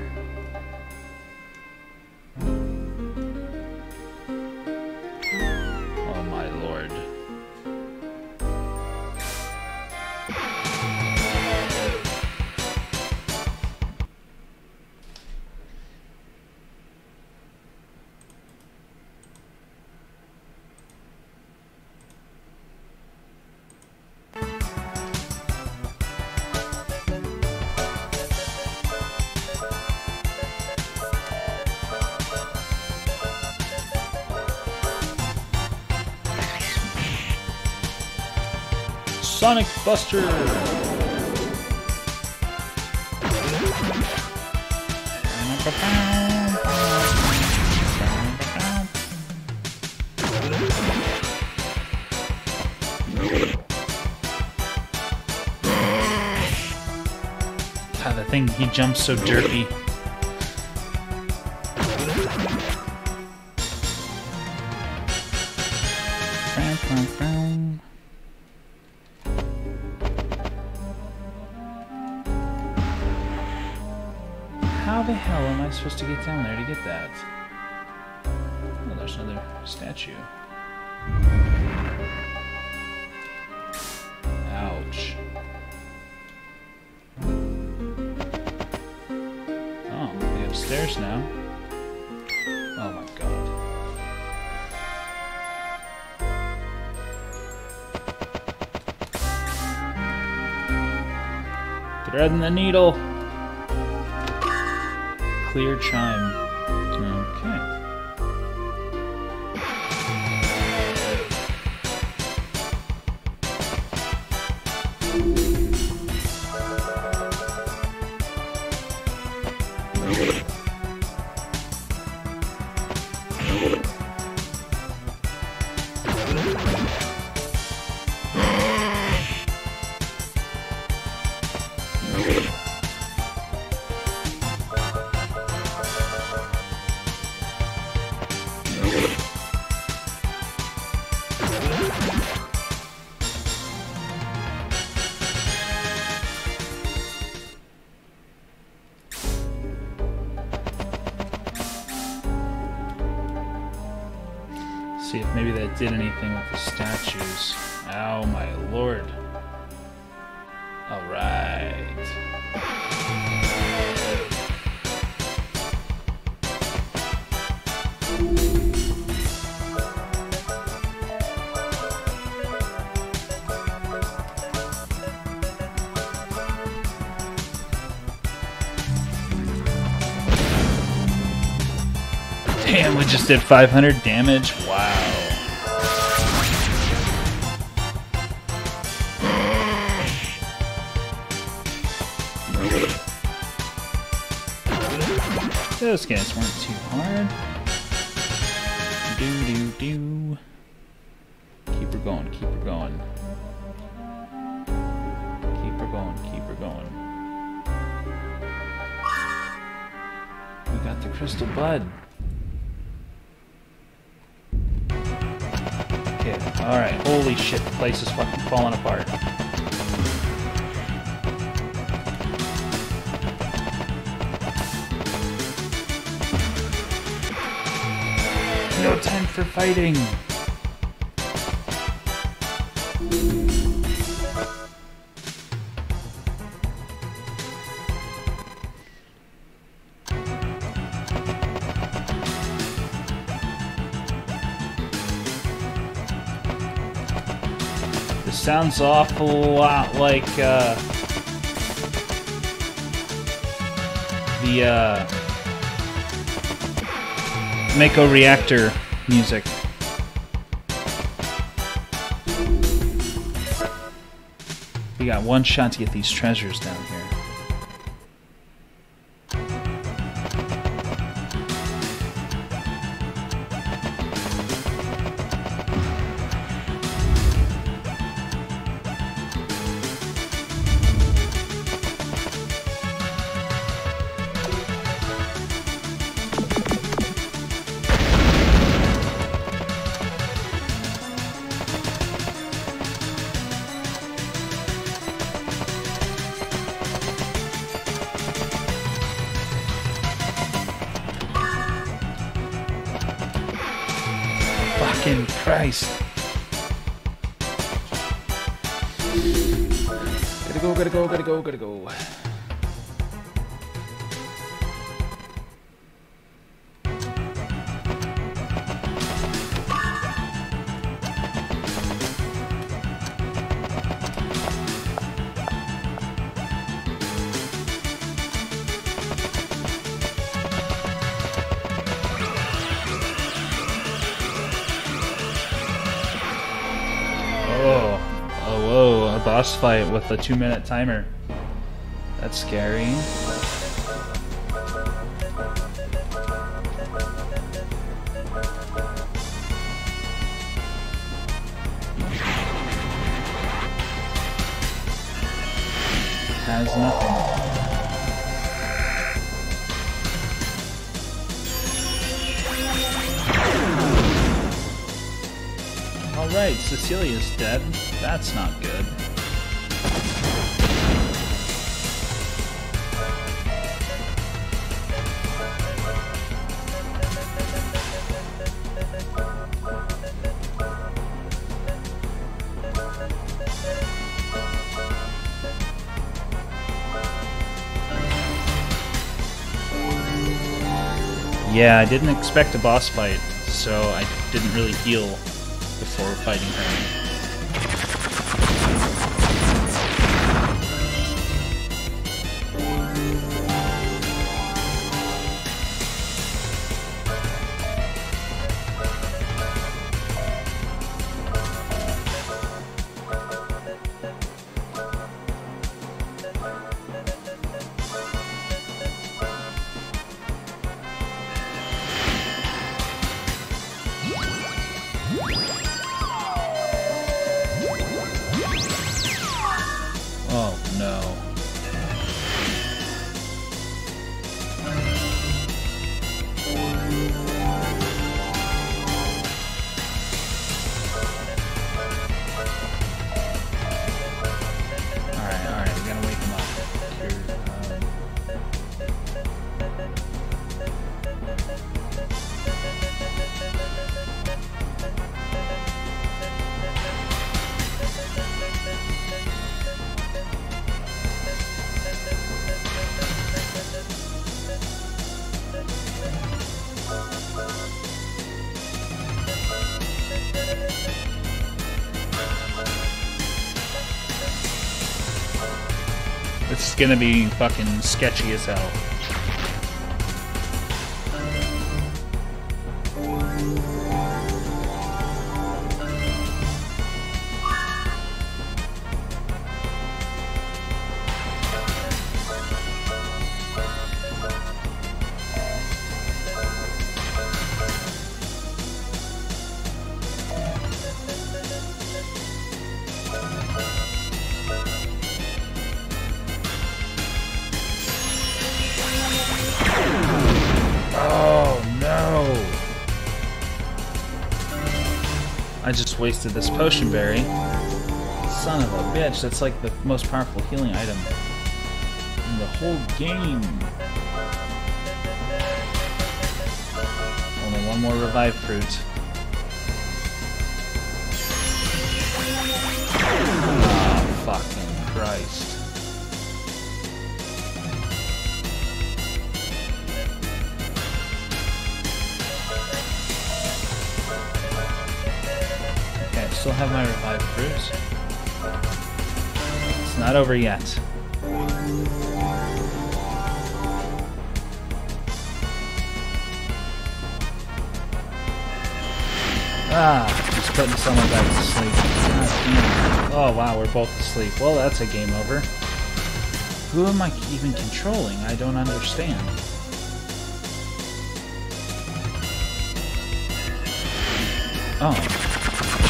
Sonic Buster! I God, that thing, he jumps so derpy. Supposed to get down there to get that. Oh, there's another statue. Ouch. Oh, we're upstairs now. Oh my god. Thread in the needle. Clear chime. Okay. See if maybe that did anything with the statues. Ow, my lord. Alright. Damn, we just did five hundred damage. Wow. Those guys weren't too hard. Do do do. Keep her going, keep her going. Keep her going, keep her going. We got the Crystal Bud. Okay, alright. Holy shit, the place is fucking falling apart. No time for fighting! This sounds an awful lot like, uh... the, uh... Mako Reactor music. We got one shot to get these treasures down here. Fucking Christ. Gotta go, gotta go, gotta go, gotta go. Boss fight with a two minute timer. That's scary. Has nothing. Alright, Cecilia's dead. That's not good. Yeah, I didn't expect a boss fight, so I didn't really heal before fighting her. It's gonna be fucking sketchy as hell. Wasted this potion berry. Son of a bitch, that's like the most powerful healing item in the whole game. Only one more revived fruit. Oh, fucking Christ. Still have my revived fruit. It's not over yet. Ah, just putting someone back to sleep. Oh wow, we're both asleep. Well, that's a game over. Who am I even controlling? I don't understand. Oh.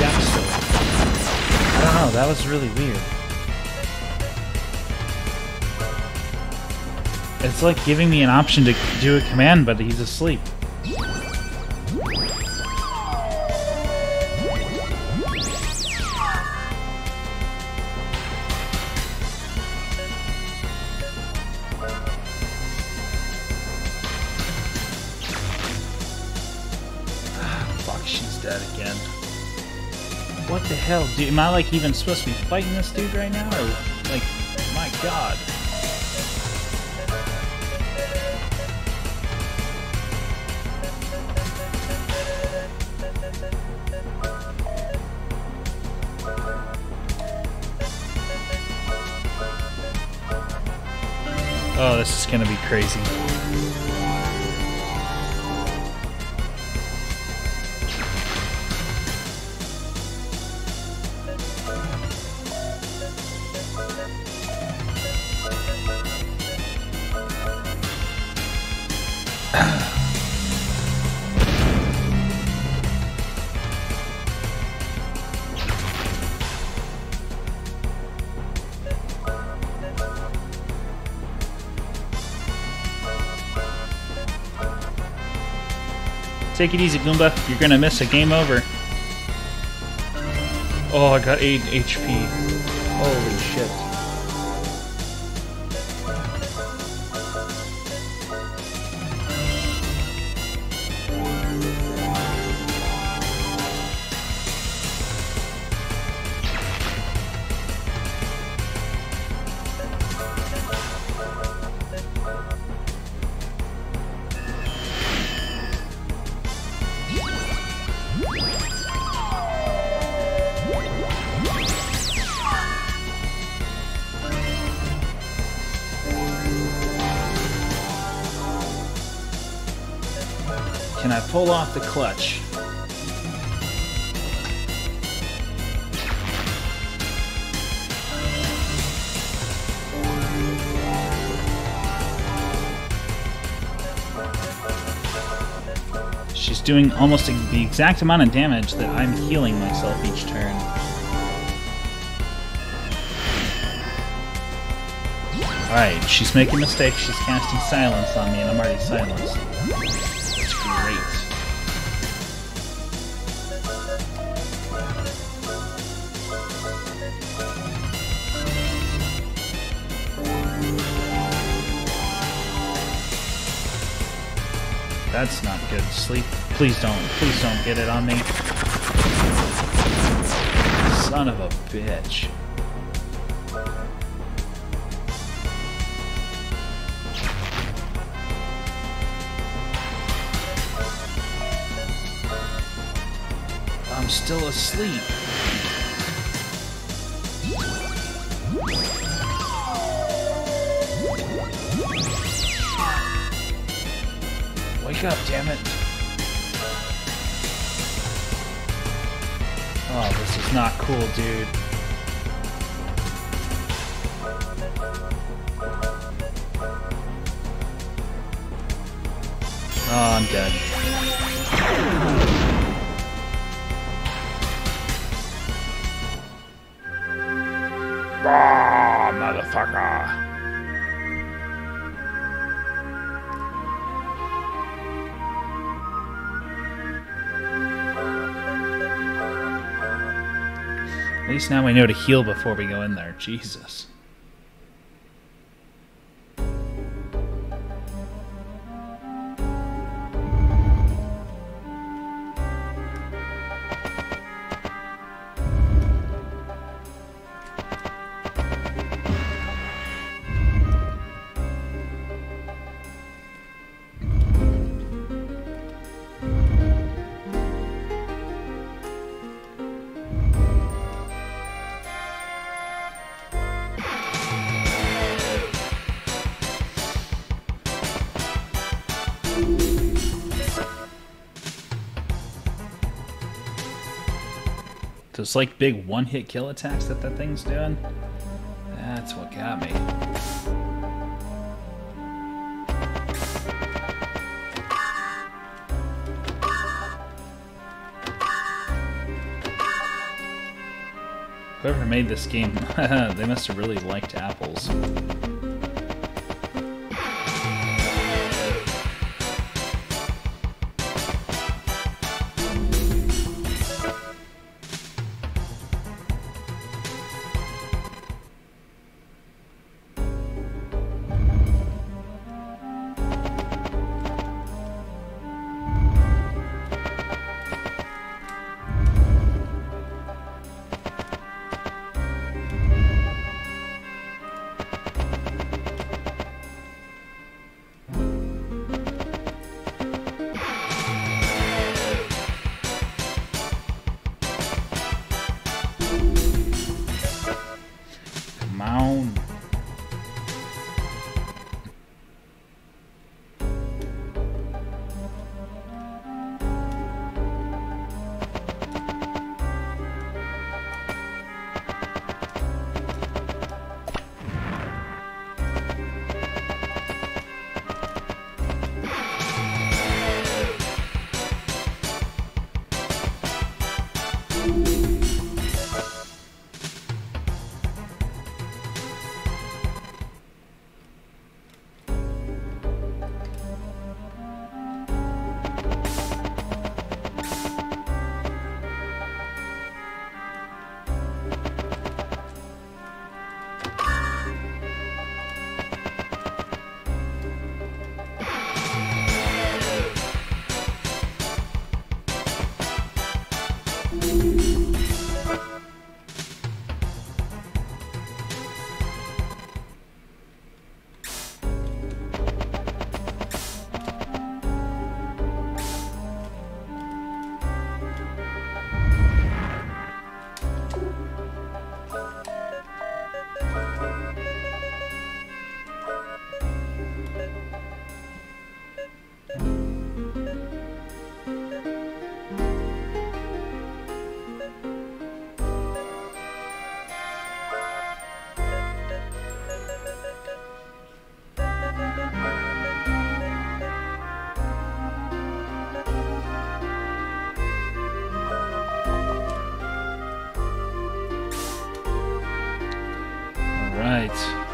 I don't know, that was really weird. It's like giving me an option to do a command, but he's asleep. Dude, am I like even supposed to be fighting this dude right now, or like, my god. Oh, this is gonna be crazy. Take it easy, Goomba. You're gonna miss a game over. Oh, I got eight H P. Holy shit. Pull off the clutch. She's doing almost the exact amount of damage that I'm healing myself each turn. Alright, she's making mistakes, she's casting silence on me, and I'm already silenced. That's not good. Sleep. Please don't. Please don't get it on me. Son of a bitch. I'm still asleep. Wake up, damn it. Oh, this is not cool, dude. Oh, I'm dead. Ah, motherfucker. At least now we know to heal before we go in there. Jesus. It's like big one-hit kill attacks that that thing's doing. That's what got me. Whoever made this game, they must have really liked apples.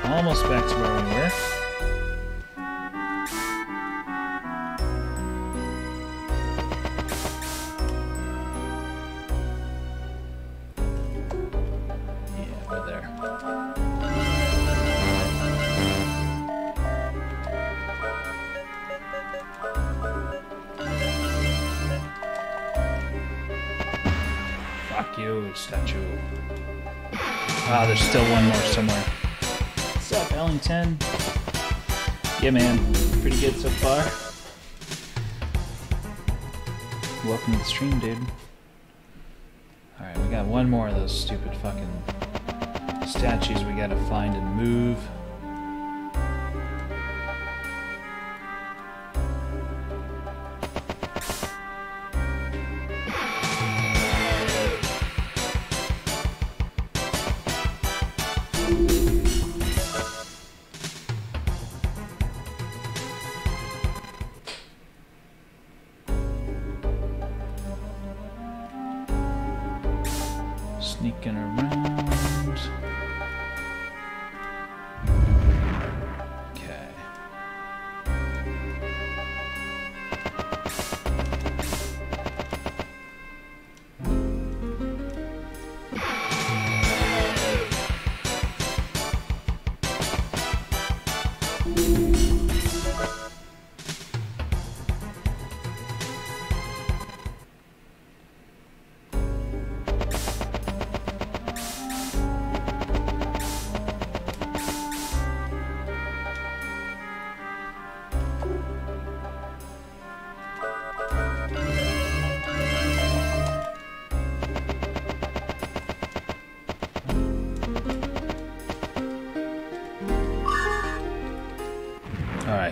Almost back to where we were. Yeah, we're there. Fuck you, statue. Ah, there's still one more somewhere. Ellington. Yeah, man. Pretty good so far. Welcome to the stream, dude. Got one more of those stupid fucking statues we gotta find and move.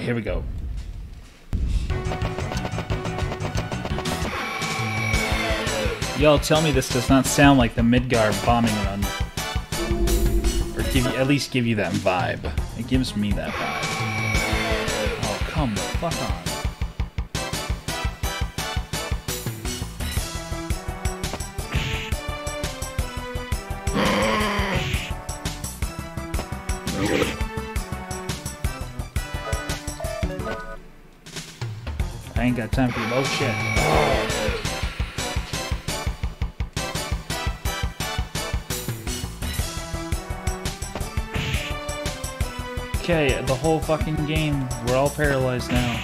Here we go. Y'all tell me this does not sound like the Midgar bombing run. Or give you, at least give you that vibe. It gives me that vibe. Oh, come the fuck on. Got time for oh shit. Oh. Okay, the whole fucking game, we're all paralyzed now.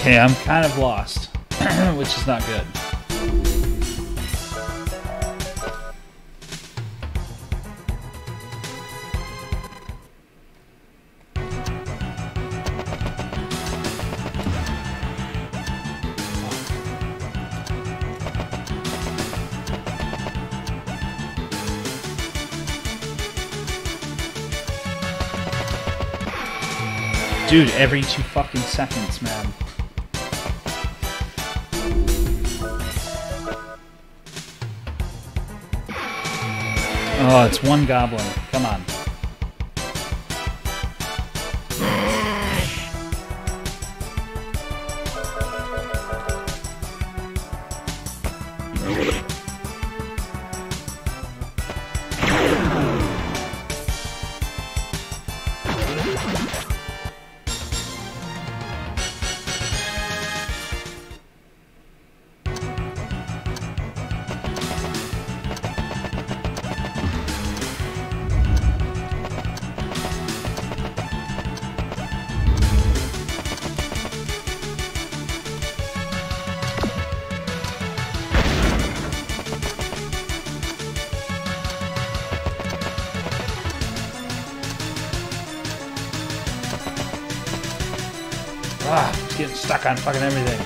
Okay, I'm kind of lost, which is not good. Dude, every two fucking seconds, man. Oh, it's one goblin. Come on. Stuck on fucking everything.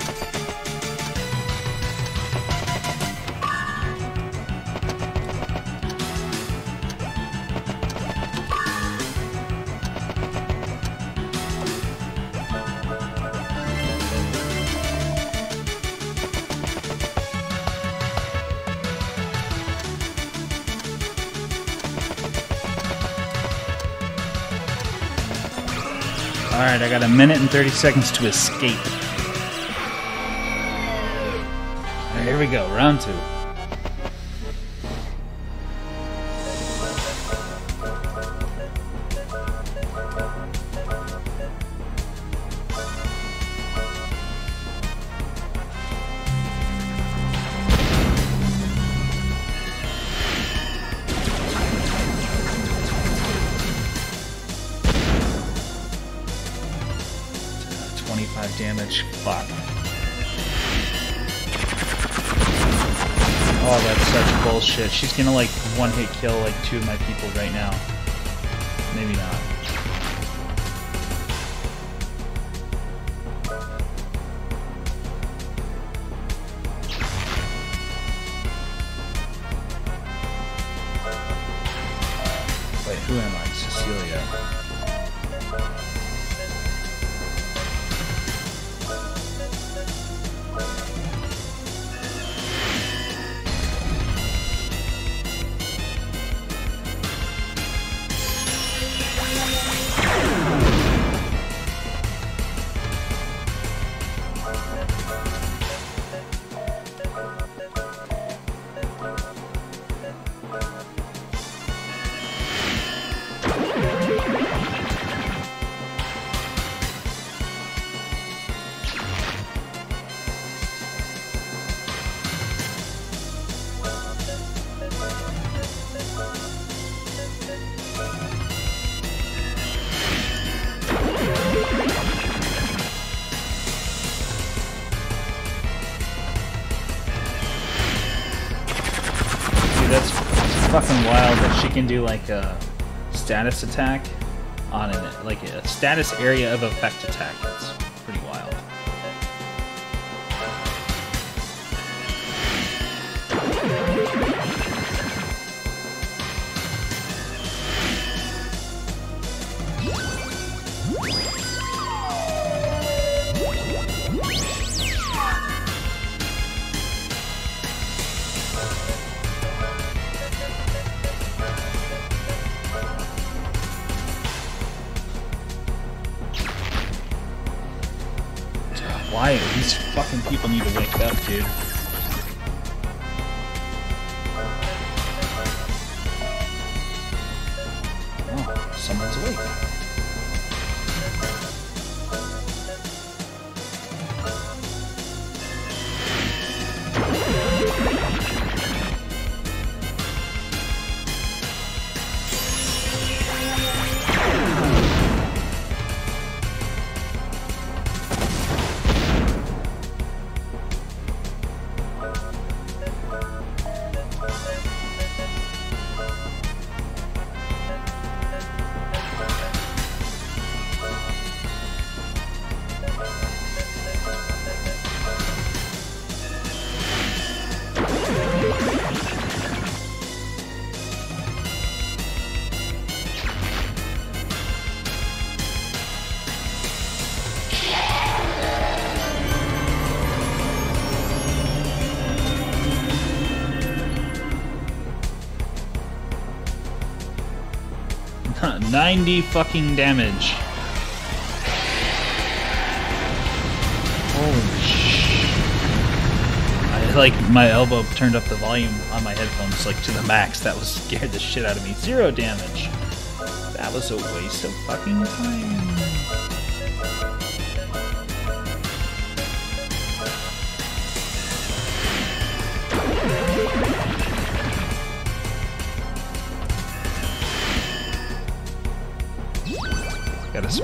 Alright, I got a minute and thirty seconds to escape. Alright, here we go, round two. Damage. Fuck. Oh, that's such bullshit. She's gonna like one hit kill like two of my people right now. Maybe not. Wait, who am I? Cecilia. Fucking wild that she can do like a status attack on it, like a status area of effect attack. It's pretty wild. Why do these fucking people need to wake up, dude? Oh, someone's awake. ninety fucking damage. Holy shit. I like, my elbow turned up the volume on my headphones like to the max. That was scared the shit out of me. Zero damage. That was a waste of fucking time.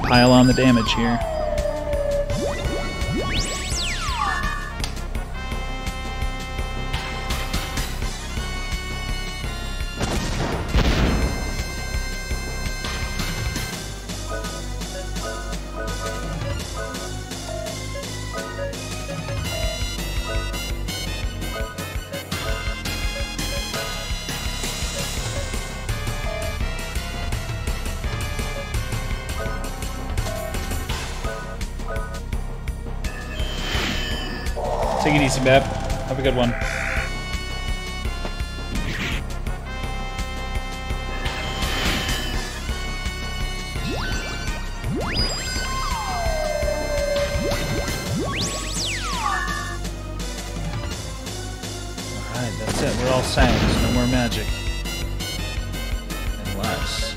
Pile on the damage here. Take it easy, Bap. Have a good one. We're all sounds, no more magic. Unless...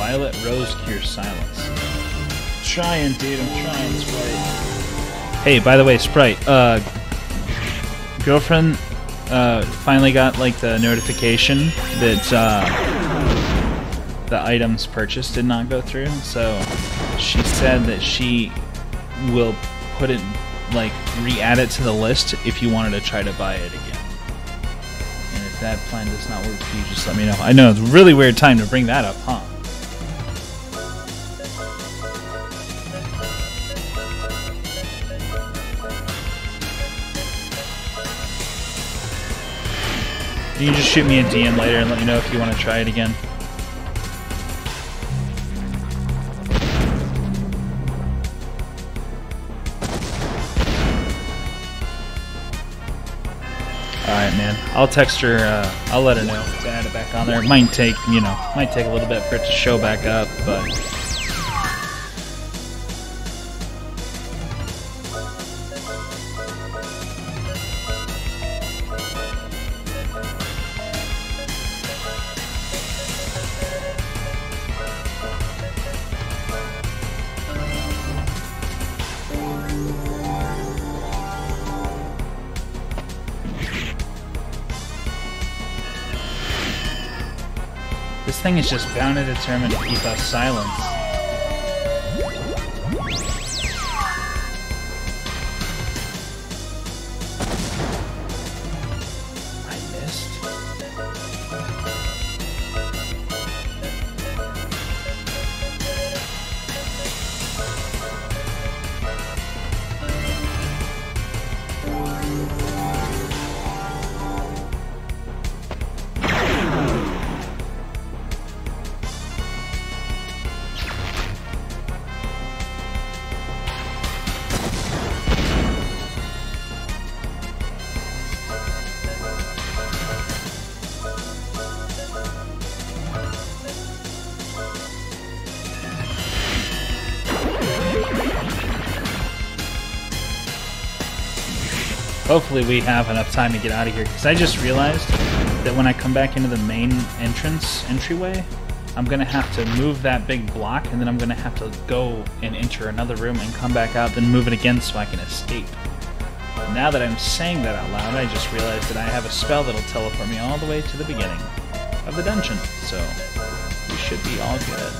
Violet Rose cures silence. I'm trying, dude. I'm trying, Sprite. Hey, by the way, Sprite, uh, girlfriend, uh, finally got, like, the notification that, uh, the items purchased did not go through, so she said that she will put it, like, re-add it to the list if you wanted to try to buy it again. And if that plan does not work for you, just let me know. I know, it's a really weird time to bring that up, huh? You can just shoot me a D M later and let me know if you want to try it again. Alright, man. I'll text her, uh, I'll let her know to add it back on there. It might take, you know, might take a little bit for it to show back up, but... This thing is just bound and determined to keep us silent. I missed. Hopefully we have enough time to get out of here, because I just realized that when I come back into the main entrance, entryway, I'm going to have to move that big block, and then I'm going to have to go and enter another room and come back out, then move it again so I can escape. But now that I'm saying that out loud, I just realized that I have a spell that'll teleport me all the way to the beginning of the dungeon, so we should be all good.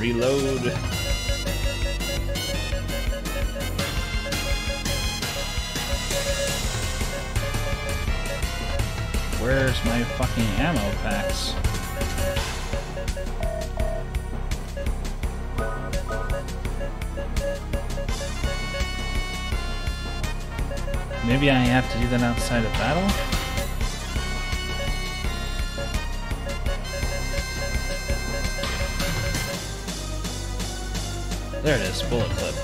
Reload. Where's my fucking ammo packs? Maybe I have to do that outside of battle? There it is, bullet clip.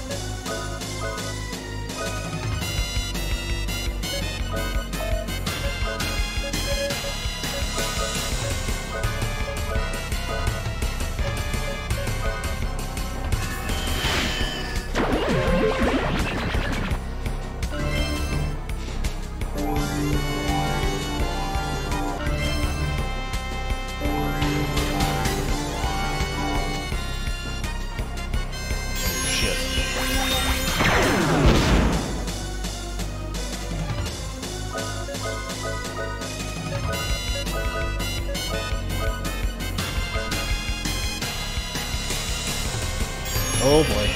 Oh boy.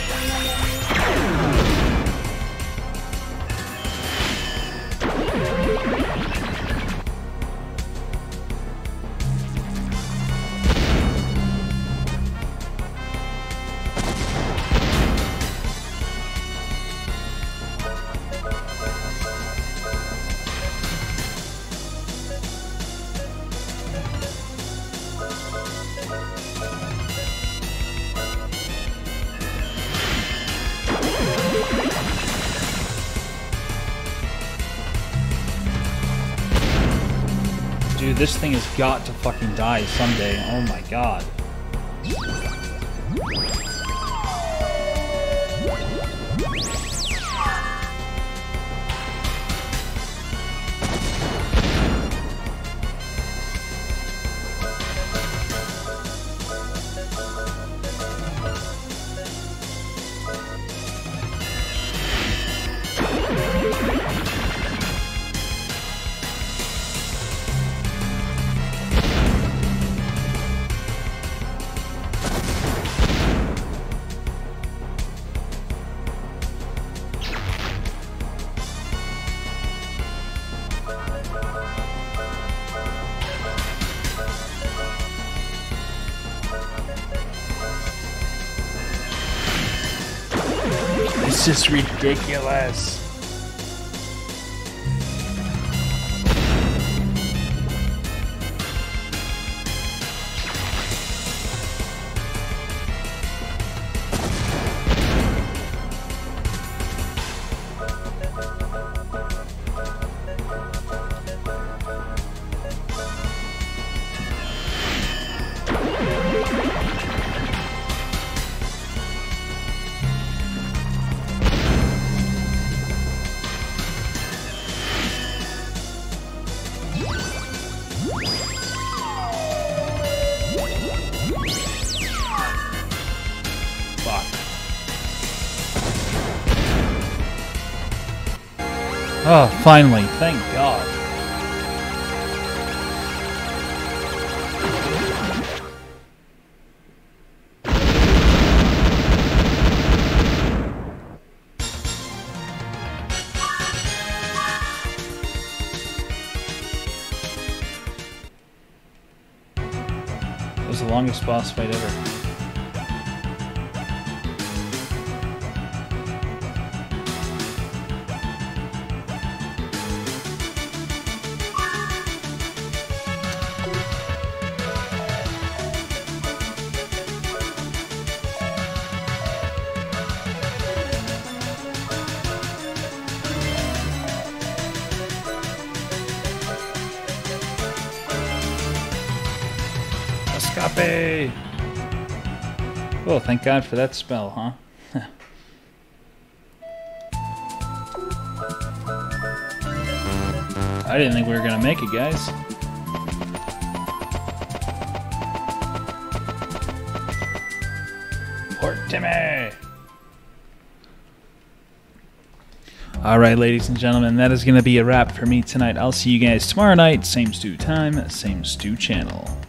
Dude, this thing has got to fucking die someday. Oh my god. This is ridiculous. Oh, finally, thank God. It was the longest boss fight ever. Copy. Oh, thank God for that spell, huh? I didn't think we were gonna make it, guys. Port Timney! Alright, ladies and gentlemen, that is gonna be a wrap for me tonight. I'll see you guys tomorrow night, same stew time, same stew channel.